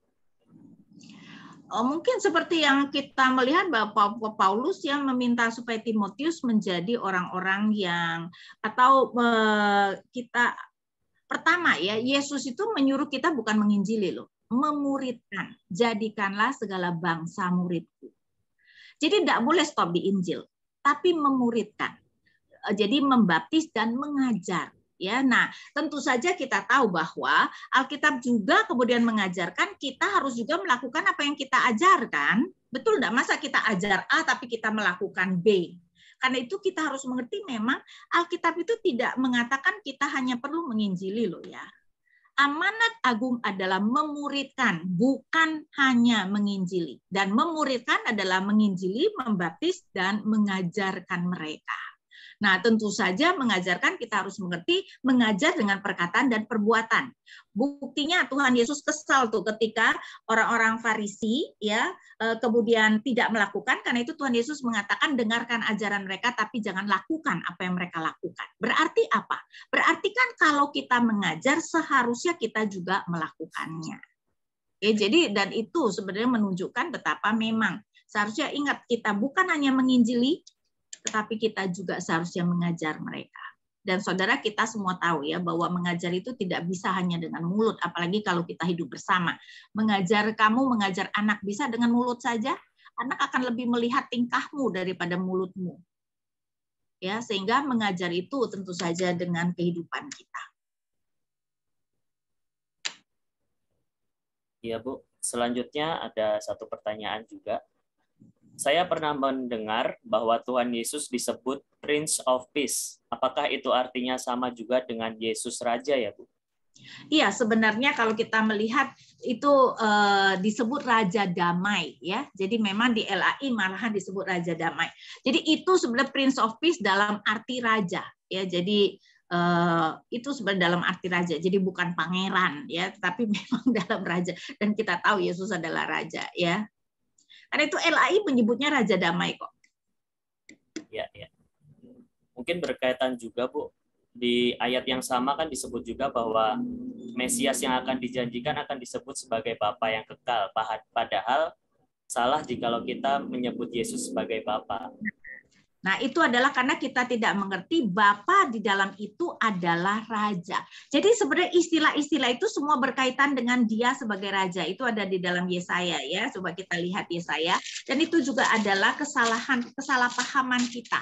Mungkin seperti yang kita melihat bahwa Paulus yang meminta supaya Timotius menjadi orang-orang yang, atau kita Pertama ya, Yesus itu menyuruh kita bukan menginjili loh, memuridkan. Jadikanlah segala bangsa muridku. Jadi tidak boleh stop di Injil, tapi memuridkan. Jadi membaptis dan mengajar. Ya, nah tentu saja kita tahu bahwa Alkitab juga kemudian mengajarkan kita harus juga melakukan apa yang kita ajarkan. Betul enggak? Masa kita ajar A tapi kita melakukan B? Karena itu kita harus mengerti memang Alkitab itu tidak mengatakan kita hanya perlu menginjili loh ya. Amanat agung adalah memuridkan, bukan hanya menginjili. Dan memuridkan adalah menginjili, membaptis, dan mengajarkan mereka. Nah, tentu saja mengajarkan kita harus mengerti mengajar dengan perkataan dan perbuatan. Buktinya Tuhan Yesus kesal tuh ketika orang-orang Farisi ya kemudian tidak melakukan, karena itu Tuhan Yesus mengatakan dengarkan ajaran mereka tapi jangan lakukan apa yang mereka lakukan. Berarti apa? Berarti kan kalau kita mengajar seharusnya kita juga melakukannya. Ya, jadi dan itu sebenarnya menunjukkan betapa memang seharusnya ingat kita bukan hanya menginjili, tetapi kita juga seharusnya mengajar mereka. Dan saudara kita semua tahu ya bahwa mengajar itu tidak bisa hanya dengan mulut, apalagi kalau kita hidup bersama. Mengajar kamu, mengajar anak bisa dengan mulut saja, anak akan lebih melihat tingkahmu daripada mulutmu. Ya, sehingga mengajar itu tentu saja dengan kehidupan kita. Iya, Bu. Selanjutnya ada satu pertanyaan juga. Saya pernah mendengar bahwa Tuhan Yesus disebut Prince of Peace. Apakah itu artinya sama juga dengan Yesus Raja ya, Bu? Iya, sebenarnya kalau kita melihat itu eh, disebut Raja Damai ya. Jadi memang di L A I malahan disebut Raja Damai. Jadi itu sebenarnya Prince of Peace dalam arti raja ya. Jadi Uh, itu sebenarnya dalam arti raja, jadi bukan pangeran ya, tapi memang dalam raja, dan kita tahu Yesus adalah raja ya. Karena itu L A I menyebutnya Raja Damai kok. Ya, ya. Mungkin berkaitan juga Bu, di ayat yang sama kan disebut juga bahwa Mesias yang akan dijanjikan akan disebut sebagai Bapa yang kekal. Padahal salah jikalau kita menyebut Yesus sebagai Bapa. Nah, itu adalah karena kita tidak mengerti Bapa di dalam itu adalah Raja. Jadi sebenarnya istilah-istilah itu semua berkaitan dengan dia sebagai Raja. Itu ada di dalam Yesaya ya. Coba kita lihat Yesaya. Dan itu juga adalah kesalahan, kesalahpahaman kita.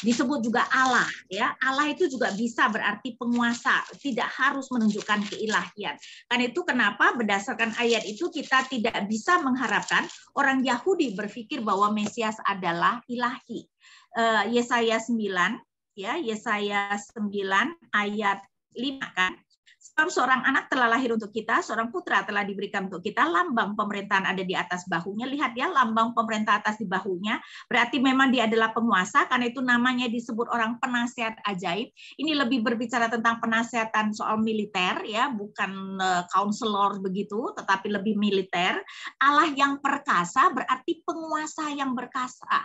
Disebut juga Allah ya. Allah itu juga bisa berarti penguasa, tidak harus menunjukkan keilahian. Karena itu kenapa berdasarkan ayat itu kita tidak bisa mengharapkan orang Yahudi berpikir bahwa Mesias adalah ilahi. Uh, Yesaya sembilan ya, Yesaya sembilan ayat lima kan. Sebab seorang anak telah lahir untuk kita, seorang putra telah diberikan untuk kita, lambang pemerintahan ada di atas bahunya. Lihat ya, lambang pemerintah atas di bahunya, berarti memang dia adalah penguasa, karena itu namanya disebut orang penasihat ajaib. Ini lebih berbicara tentang penasihatan soal militer ya, bukan counselor begitu, tetapi lebih militer. Allah yang perkasa berarti penguasa yang berkasa.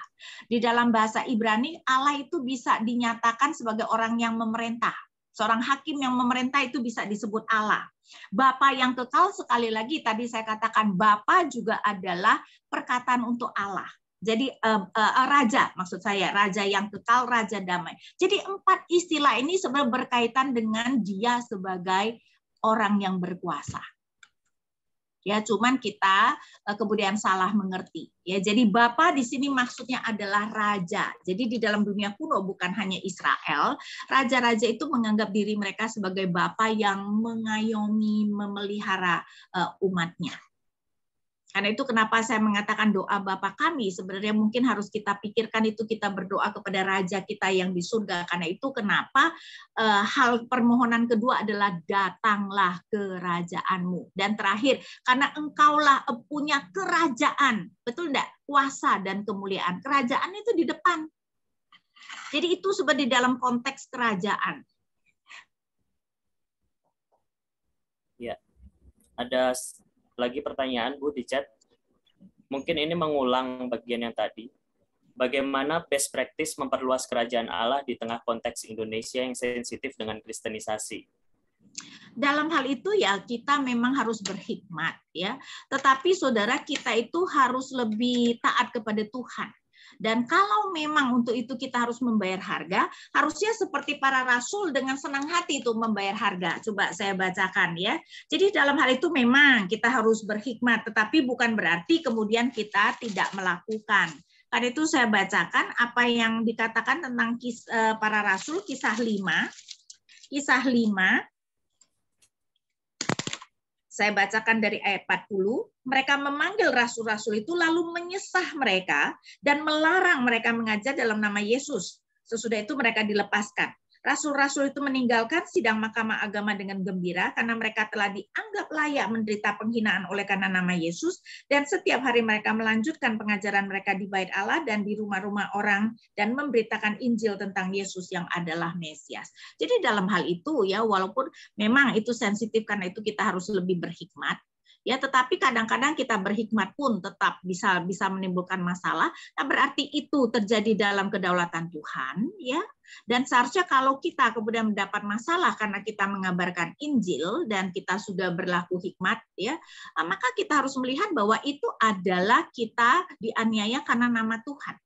Di dalam bahasa Ibrani, Allah itu bisa dinyatakan sebagai orang yang memerintah. Seorang hakim yang memerintah itu bisa disebut Allah. Bapa yang kekal, sekali lagi tadi saya katakan Bapa juga adalah perkataan untuk Allah. Jadi eh, eh, Raja, maksud saya Raja yang kekal, Raja Damai. Jadi empat istilah ini sebenarnya berkaitan dengan dia sebagai orang yang berkuasa. Ya, cuman kita kemudian salah mengerti. Ya, jadi Bapa di sini maksudnya adalah raja. Jadi di dalam dunia kuno bukan hanya Israel, raja-raja itu menganggap diri mereka sebagai bapa yang mengayomi, memelihara umatnya. Karena itu kenapa saya mengatakan doa Bapa kami sebenarnya mungkin harus kita pikirkan itu kita berdoa kepada Raja kita yang di surga. Karena itu kenapa eh, hal permohonan kedua adalah datanglah kerajaanmu. Dan terakhir, karena engkaulah punya kerajaan. Betul enggak? Kuasa dan kemuliaan. Kerajaan itu di depan. Jadi itu sebenarnya di dalam konteks kerajaan. Ya, ada lagi pertanyaan Bu di chat, mungkin ini mengulang bagian yang tadi. Bagaimana best practice memperluas kerajaan Allah di tengah konteks Indonesia yang sensitif dengan kristenisasi? Dalam hal itu ya kita memang harus berhikmat ya, tetapi saudara kita itu harus lebih taat kepada Tuhan. Dan kalau memang untuk itu kita harus membayar harga, harusnya seperti para rasul dengan senang hati itu membayar harga. Coba saya bacakan ya. Jadi dalam hal itu memang kita harus berhikmat, tetapi bukan berarti kemudian kita tidak melakukan. Karena itu saya bacakan apa yang dikatakan tentang kis, eh, para rasul, kisah lima. Kisah lima, saya bacakan dari ayat empat puluh, mereka memanggil rasul-rasul itu lalu menyesah mereka dan melarang mereka mengajar dalam nama Yesus. Sesudah itu mereka dilepaskan. Rasul-rasul itu meninggalkan sidang mahkamah agama dengan gembira karena mereka telah dianggap layak menderita penghinaan oleh karena nama Yesus, dan setiap hari mereka melanjutkan pengajaran mereka di bait Allah dan di rumah-rumah orang dan memberitakan Injil tentang Yesus yang adalah Mesias. Jadi dalam hal itu ya, walaupun memang itu sensitif karena itu kita harus lebih berhikmat. Ya, tetapi kadang-kadang kita berhikmat pun tetap bisa bisa menimbulkan masalah. Nah, berarti itu terjadi dalam kedaulatan Tuhan, ya. Dan seharusnya kalau kita kemudian mendapat masalah karena kita mengabarkan Injil dan kita sudah berlaku hikmat, ya, maka kita harus melihat bahwa itu adalah kita dianiaya karena nama Tuhan.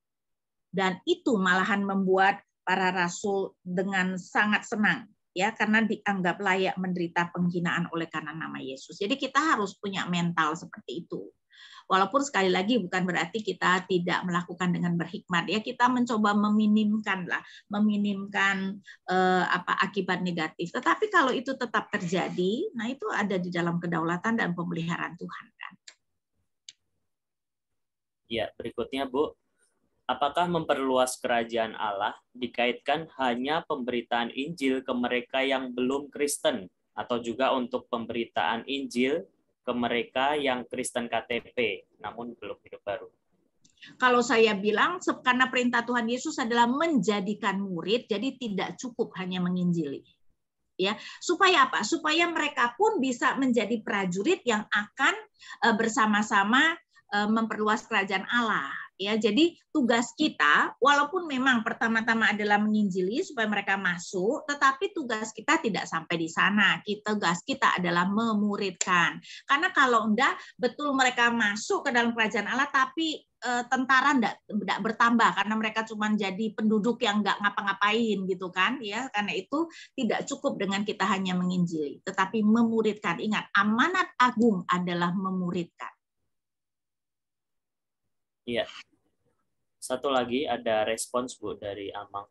Dan itu malahan membuat para rasul dengan sangat senang. Ya, karena dianggap layak menderita penghinaan oleh karena nama Yesus. Jadi kita harus punya mental seperti itu. Walaupun sekali lagi bukan berarti kita tidak melakukan dengan berhikmat. Ya, kita mencoba meminimkan lah, meminimkan eh, apa akibat negatif. Tetapi kalau itu tetap terjadi, nah itu ada di dalam kedaulatan dan pemeliharaan Tuhan, kan? Ya, berikutnya Bu. Apakah memperluas kerajaan Allah dikaitkan hanya pemberitaan Injil ke mereka yang belum Kristen, atau juga untuk pemberitaan Injil ke mereka yang Kristen K T P namun belum hidup baru? Kalau saya bilang, karena perintah Tuhan Yesus adalah menjadikan murid, jadi tidak cukup hanya menginjili. Ya, supaya apa? Supaya mereka pun bisa menjadi prajurit yang akan bersama-sama memperluas kerajaan Allah. Ya, jadi tugas kita walaupun memang pertama-tama adalah menginjili supaya mereka masuk, tetapi tugas kita tidak sampai di sana. Tugas kita adalah memuridkan. Karena kalau enggak, betul mereka masuk ke dalam kerajaan Allah, tapi e, tentara enggak, enggak bertambah karena mereka cuma jadi penduduk yang enggak ngapa-ngapain gitu kan. Ya, karena itu tidak cukup dengan kita hanya menginjili, tetapi memuridkan. Ingat, amanat agung adalah memuridkan. Iya. Satu lagi ada respons Bu dari Amang.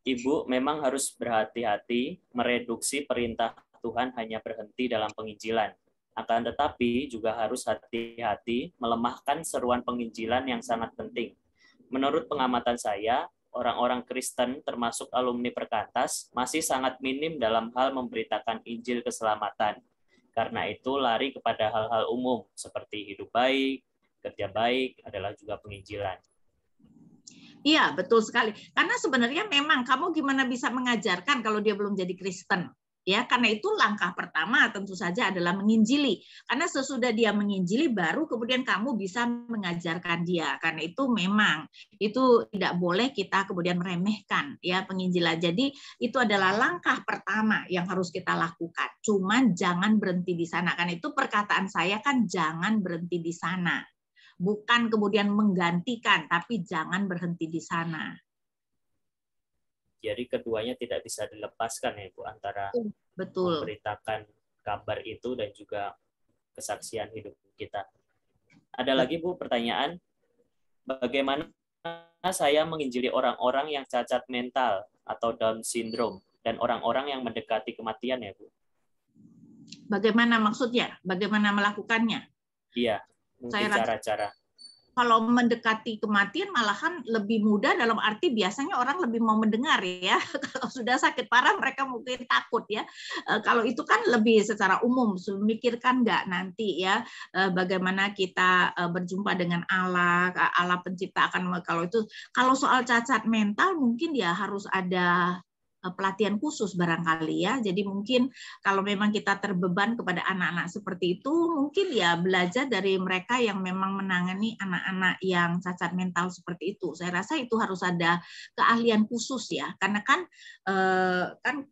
Ibu memang harus berhati-hati mereduksi perintah Tuhan hanya berhenti dalam penginjilan. Akan tetapi juga harus hati-hati melemahkan seruan penginjilan yang sangat penting. Menurut pengamatan saya, orang-orang Kristen termasuk alumni Perkantas masih sangat minim dalam hal memberitakan Injil keselamatan. Karena itu lari kepada hal-hal umum seperti hidup baik, kerja baik adalah juga penginjilan. Iya, betul sekali. Karena sebenarnya memang kamu gimana bisa mengajarkan kalau dia belum jadi Kristen? Ya, karena itu langkah pertama tentu saja adalah menginjili. Karena sesudah dia menginjili baru kemudian kamu bisa mengajarkan dia. Karena itu memang itu tidak boleh kita kemudian meremehkan ya penginjilan. Jadi itu adalah langkah pertama yang harus kita lakukan. Cuman jangan berhenti di sana. Karena itu perkataan saya kan jangan berhenti di sana. Bukan kemudian menggantikan, tapi jangan berhenti di sana. Jadi keduanya tidak bisa dilepaskan ya Bu, antara betul memberitakan kabar itu dan juga kesaksian hidup kita. Ada lagi Bu pertanyaan, bagaimana saya menginjili orang-orang yang cacat mental atau Down syndrome dan orang-orang yang mendekati kematian ya Bu? Bagaimana maksudnya? Bagaimana melakukannya? Iya. Mungkin saya cara-cara. Kalau mendekati kematian malahan lebih mudah dalam arti biasanya orang lebih mau mendengar ya. Kalau sudah sakit parah mereka mungkin takut ya. E, kalau itu kan lebih secara umum, memikirkan nggak nanti ya e, bagaimana kita e, berjumpa dengan Allah, Allah pencipta akan kalau itu. Kalau soal cacat mental mungkin ya harus ada pelatihan khusus barangkali ya. Jadi mungkin kalau memang kita terbeban kepada anak-anak seperti itu, mungkin ya belajar dari mereka yang memang menangani anak-anak yang cacat mental seperti itu. Saya rasa itu harus ada keahlian khusus ya, karena kan eh, kan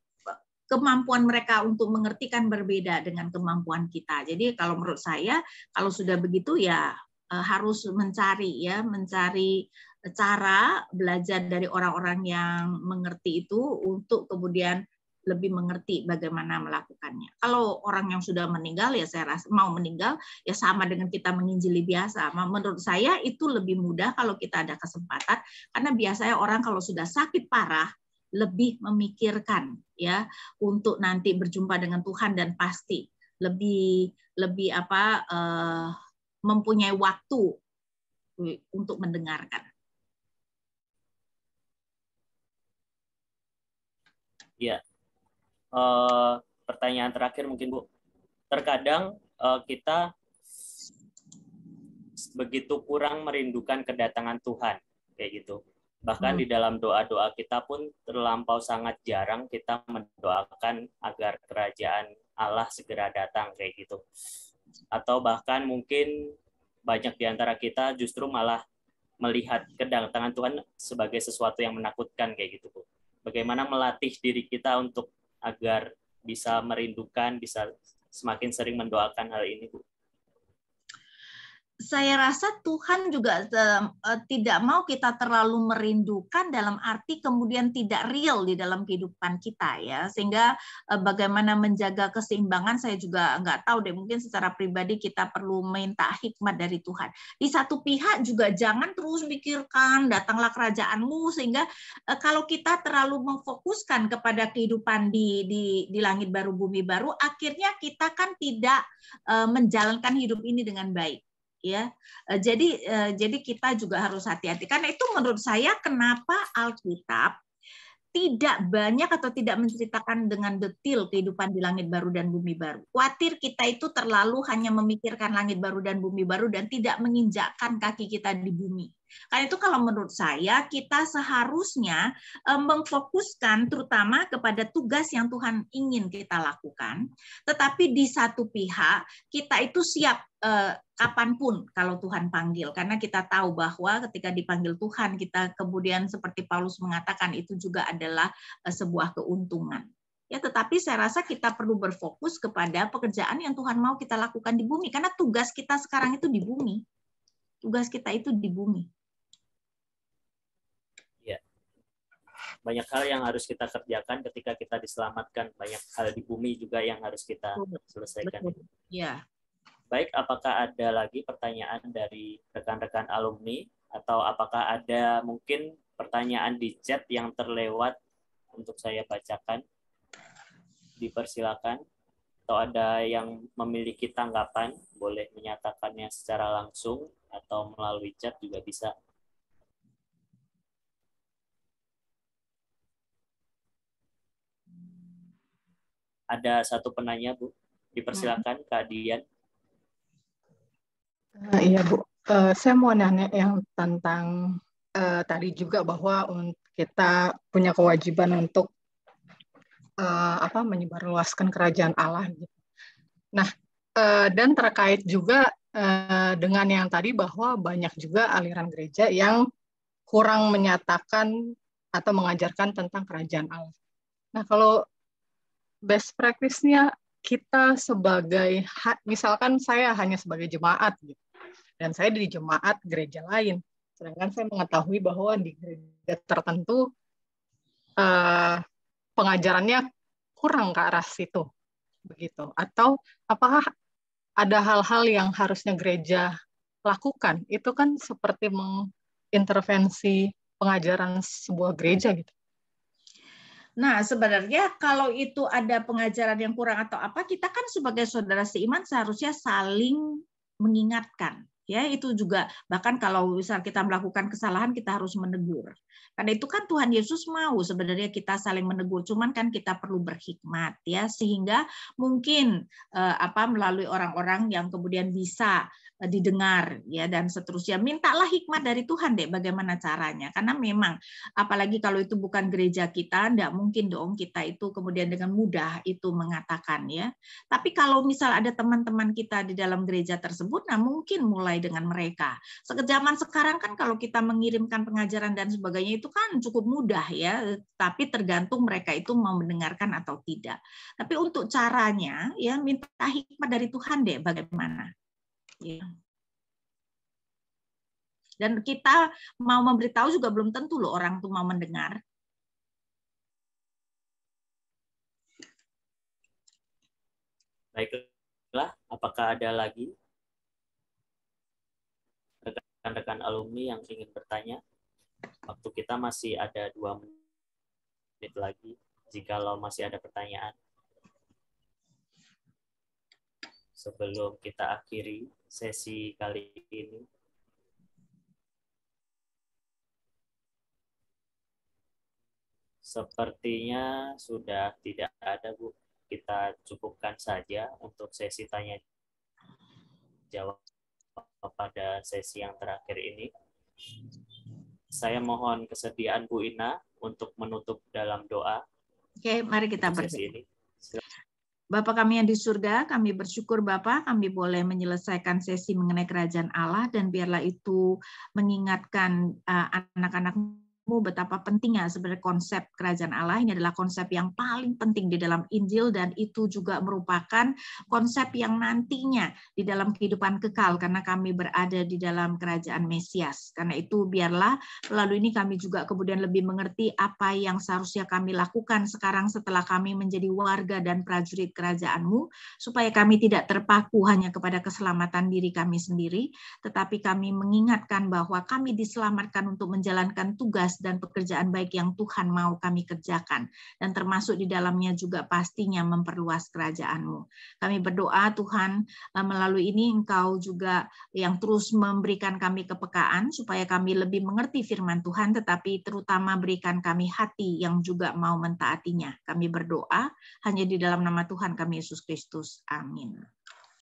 kemampuan mereka untuk mengerti kan berbeda dengan kemampuan kita. Jadi kalau menurut saya kalau sudah begitu ya harus mencari ya mencari cara belajar dari orang-orang yang mengerti itu untuk kemudian lebih mengerti bagaimana melakukannya. Kalau orang yang sudah meninggal, ya saya rasa mau meninggal, ya sama dengan kita menginjili biasa. Menurut saya itu lebih mudah kalau kita ada kesempatan, karena biasanya orang kalau sudah sakit parah, lebih memikirkan ya untuk nanti berjumpa dengan Tuhan, dan pasti lebih lebih apa eh, mempunyai waktu untuk mendengarkan. Ya. Uh, pertanyaan terakhir mungkin Bu, terkadang uh, kita begitu kurang merindukan kedatangan Tuhan kayak gitu, bahkan hmm. di dalam doa-doa kita pun terlampau sangat jarang kita mendoakan agar kerajaan Allah segera datang kayak gitu, atau bahkan mungkin banyak di antara kita justru malah melihat kedatangan Tuhan sebagai sesuatu yang menakutkan kayak gitu Bu. Bagaimana melatih diri kita untuk agar bisa merindukan, bisa semakin sering mendoakan hal ini, Bu? Saya rasa Tuhan juga tidak mau kita terlalu merindukan dalam arti kemudian tidak real di dalam kehidupan kita ya, sehingga bagaimana menjaga keseimbangan saya juga nggak tahu deh, mungkin secara pribadi kita perlu minta hikmat dari Tuhan. Di satu pihak juga jangan terus pikirkan datanglah kerajaanmu, sehingga kalau kita terlalu memfokuskan kepada kehidupan di, di, di langit baru bumi baru, akhirnya kita kan tidak menjalankan hidup ini dengan baik. Ya, jadi jadi kita juga harus hati-hati, karena itu menurut saya kenapa Alkitab tidak banyak atau tidak menceritakan dengan detil kehidupan di langit baru dan bumi baru. Khawatir kita itu terlalu hanya memikirkan langit baru dan bumi baru dan tidak menginjakkan kaki kita di bumi. Karena itu kalau menurut saya kita seharusnya memfokuskan terutama kepada tugas yang Tuhan ingin kita lakukan, tetapi di satu pihak kita itu siap kapanpun kalau Tuhan panggil, karena kita tahu bahwa ketika dipanggil Tuhan kita kemudian seperti Paulus mengatakan itu juga adalah sebuah keuntungan. Ya, tetapi saya rasa kita perlu berfokus kepada pekerjaan yang Tuhan mau kita lakukan di bumi, karena tugas kita sekarang itu di bumi. Tugas kita itu di bumi. Ya. Banyak hal yang harus kita kerjakan ketika kita diselamatkan, banyak hal di bumi juga yang harus kita selesaikan. Betul. Ya. Baik, apakah ada lagi pertanyaan dari rekan-rekan alumni, atau apakah ada mungkin pertanyaan di chat yang terlewat untuk saya bacakan? Dipersilakan. Atau ada yang memiliki tanggapan, boleh menyatakannya secara langsung atau melalui chat juga bisa. Ada satu penanya, Bu. Dipersilakan, Kak Dian. Uh, iya Bu, uh, saya mau nanya yang tentang uh, tadi juga bahwa kita punya kewajiban untuk uh, apa menyebarluaskan kerajaan Allah. Gitu. Nah, uh, dan terkait juga uh, dengan yang tadi bahwa banyak juga aliran gereja yang kurang menyatakan atau mengajarkan tentang kerajaan Allah. Nah, kalau best practice-nya kita sebagai, misalkan saya hanya sebagai jemaat gitu. Dan saya di jemaat gereja lain. Sedangkan saya mengetahui bahwa di gereja tertentu eh, pengajarannya kurang ke arah situ, begitu. Atau apakah ada hal-hal yang harusnya gereja lakukan? Itu kan seperti mengintervensi pengajaran sebuah gereja gitu. Nah, sebenarnya kalau itu ada pengajaran yang kurang atau apa, kita kan sebagai saudara seiman seharusnya saling mengingatkan. Ya, itu juga bahkan kalau misal kita melakukan kesalahan kita harus menegur. Karena itu kan Tuhan Yesus mau sebenarnya kita saling menegur, cuman kan kita perlu berhikmat ya, sehingga mungkin eh, apa melalui orang-orang yang kemudian bisa eh, didengar ya dan seterusnya. Mintalah hikmat dari Tuhan deh bagaimana caranya. Karena memang apalagi kalau itu bukan gereja kita, enggak mungkin dong kita itu kemudian dengan mudah itu mengatakan ya. Tapi kalau misal ada teman-teman kita di dalam gereja tersebut, nah mungkin mulai dengan mereka. Sekejaman sekarang kan kalau kita mengirimkan pengajaran dan sebagainya itu kan cukup mudah ya, tapi tergantung mereka itu mau mendengarkan atau tidak. Tapi untuk caranya ya minta hikmat dari Tuhan deh bagaimana. Ya. Dan kita mau memberitahu juga belum tentu loh orang tuh mau mendengar. Baiklah, apakah ada lagi rekan-rekan alumni yang ingin bertanya? Waktu kita masih ada dua menit lagi, jikalau masih ada pertanyaan. Sebelum kita akhiri sesi kali ini. Sepertinya sudah tidak ada, Bu. Kita cukupkan saja untuk sesi tanya jawab pada sesi yang terakhir ini. Saya mohon kesediaan Bu Ina untuk menutup dalam doa. Oke, mari kita berdoa. Bapa kami yang di surga, kami bersyukur Bapa, kami boleh menyelesaikan sesi mengenai kerajaan Allah, dan biarlah itu mengingatkan uh, anak-anak betapa pentingnya sebenarnya konsep kerajaan Allah. Ini adalah konsep yang paling penting di dalam Injil, dan itu juga merupakan konsep yang nantinya di dalam kehidupan kekal, karena kami berada di dalam kerajaan Mesias. Karena itu biarlah melalui ini kami juga kemudian lebih mengerti apa yang seharusnya kami lakukan sekarang setelah kami menjadi warga dan prajurit kerajaan-Mu, supaya kami tidak terpaku hanya kepada keselamatan diri kami sendiri, tetapi kami mengingatkan bahwa kami diselamatkan untuk menjalankan tugas dan pekerjaan baik yang Tuhan mau kami kerjakan, dan termasuk di dalamnya juga pastinya memperluas kerajaan-Mu. Kami berdoa Tuhan, melalui ini Engkau juga yang terus memberikan kami kepekaan supaya kami lebih mengerti firman Tuhan, tetapi terutama berikan kami hati yang juga mau mentaatinya. Kami berdoa hanya di dalam nama Tuhan kami Yesus Kristus. Amin.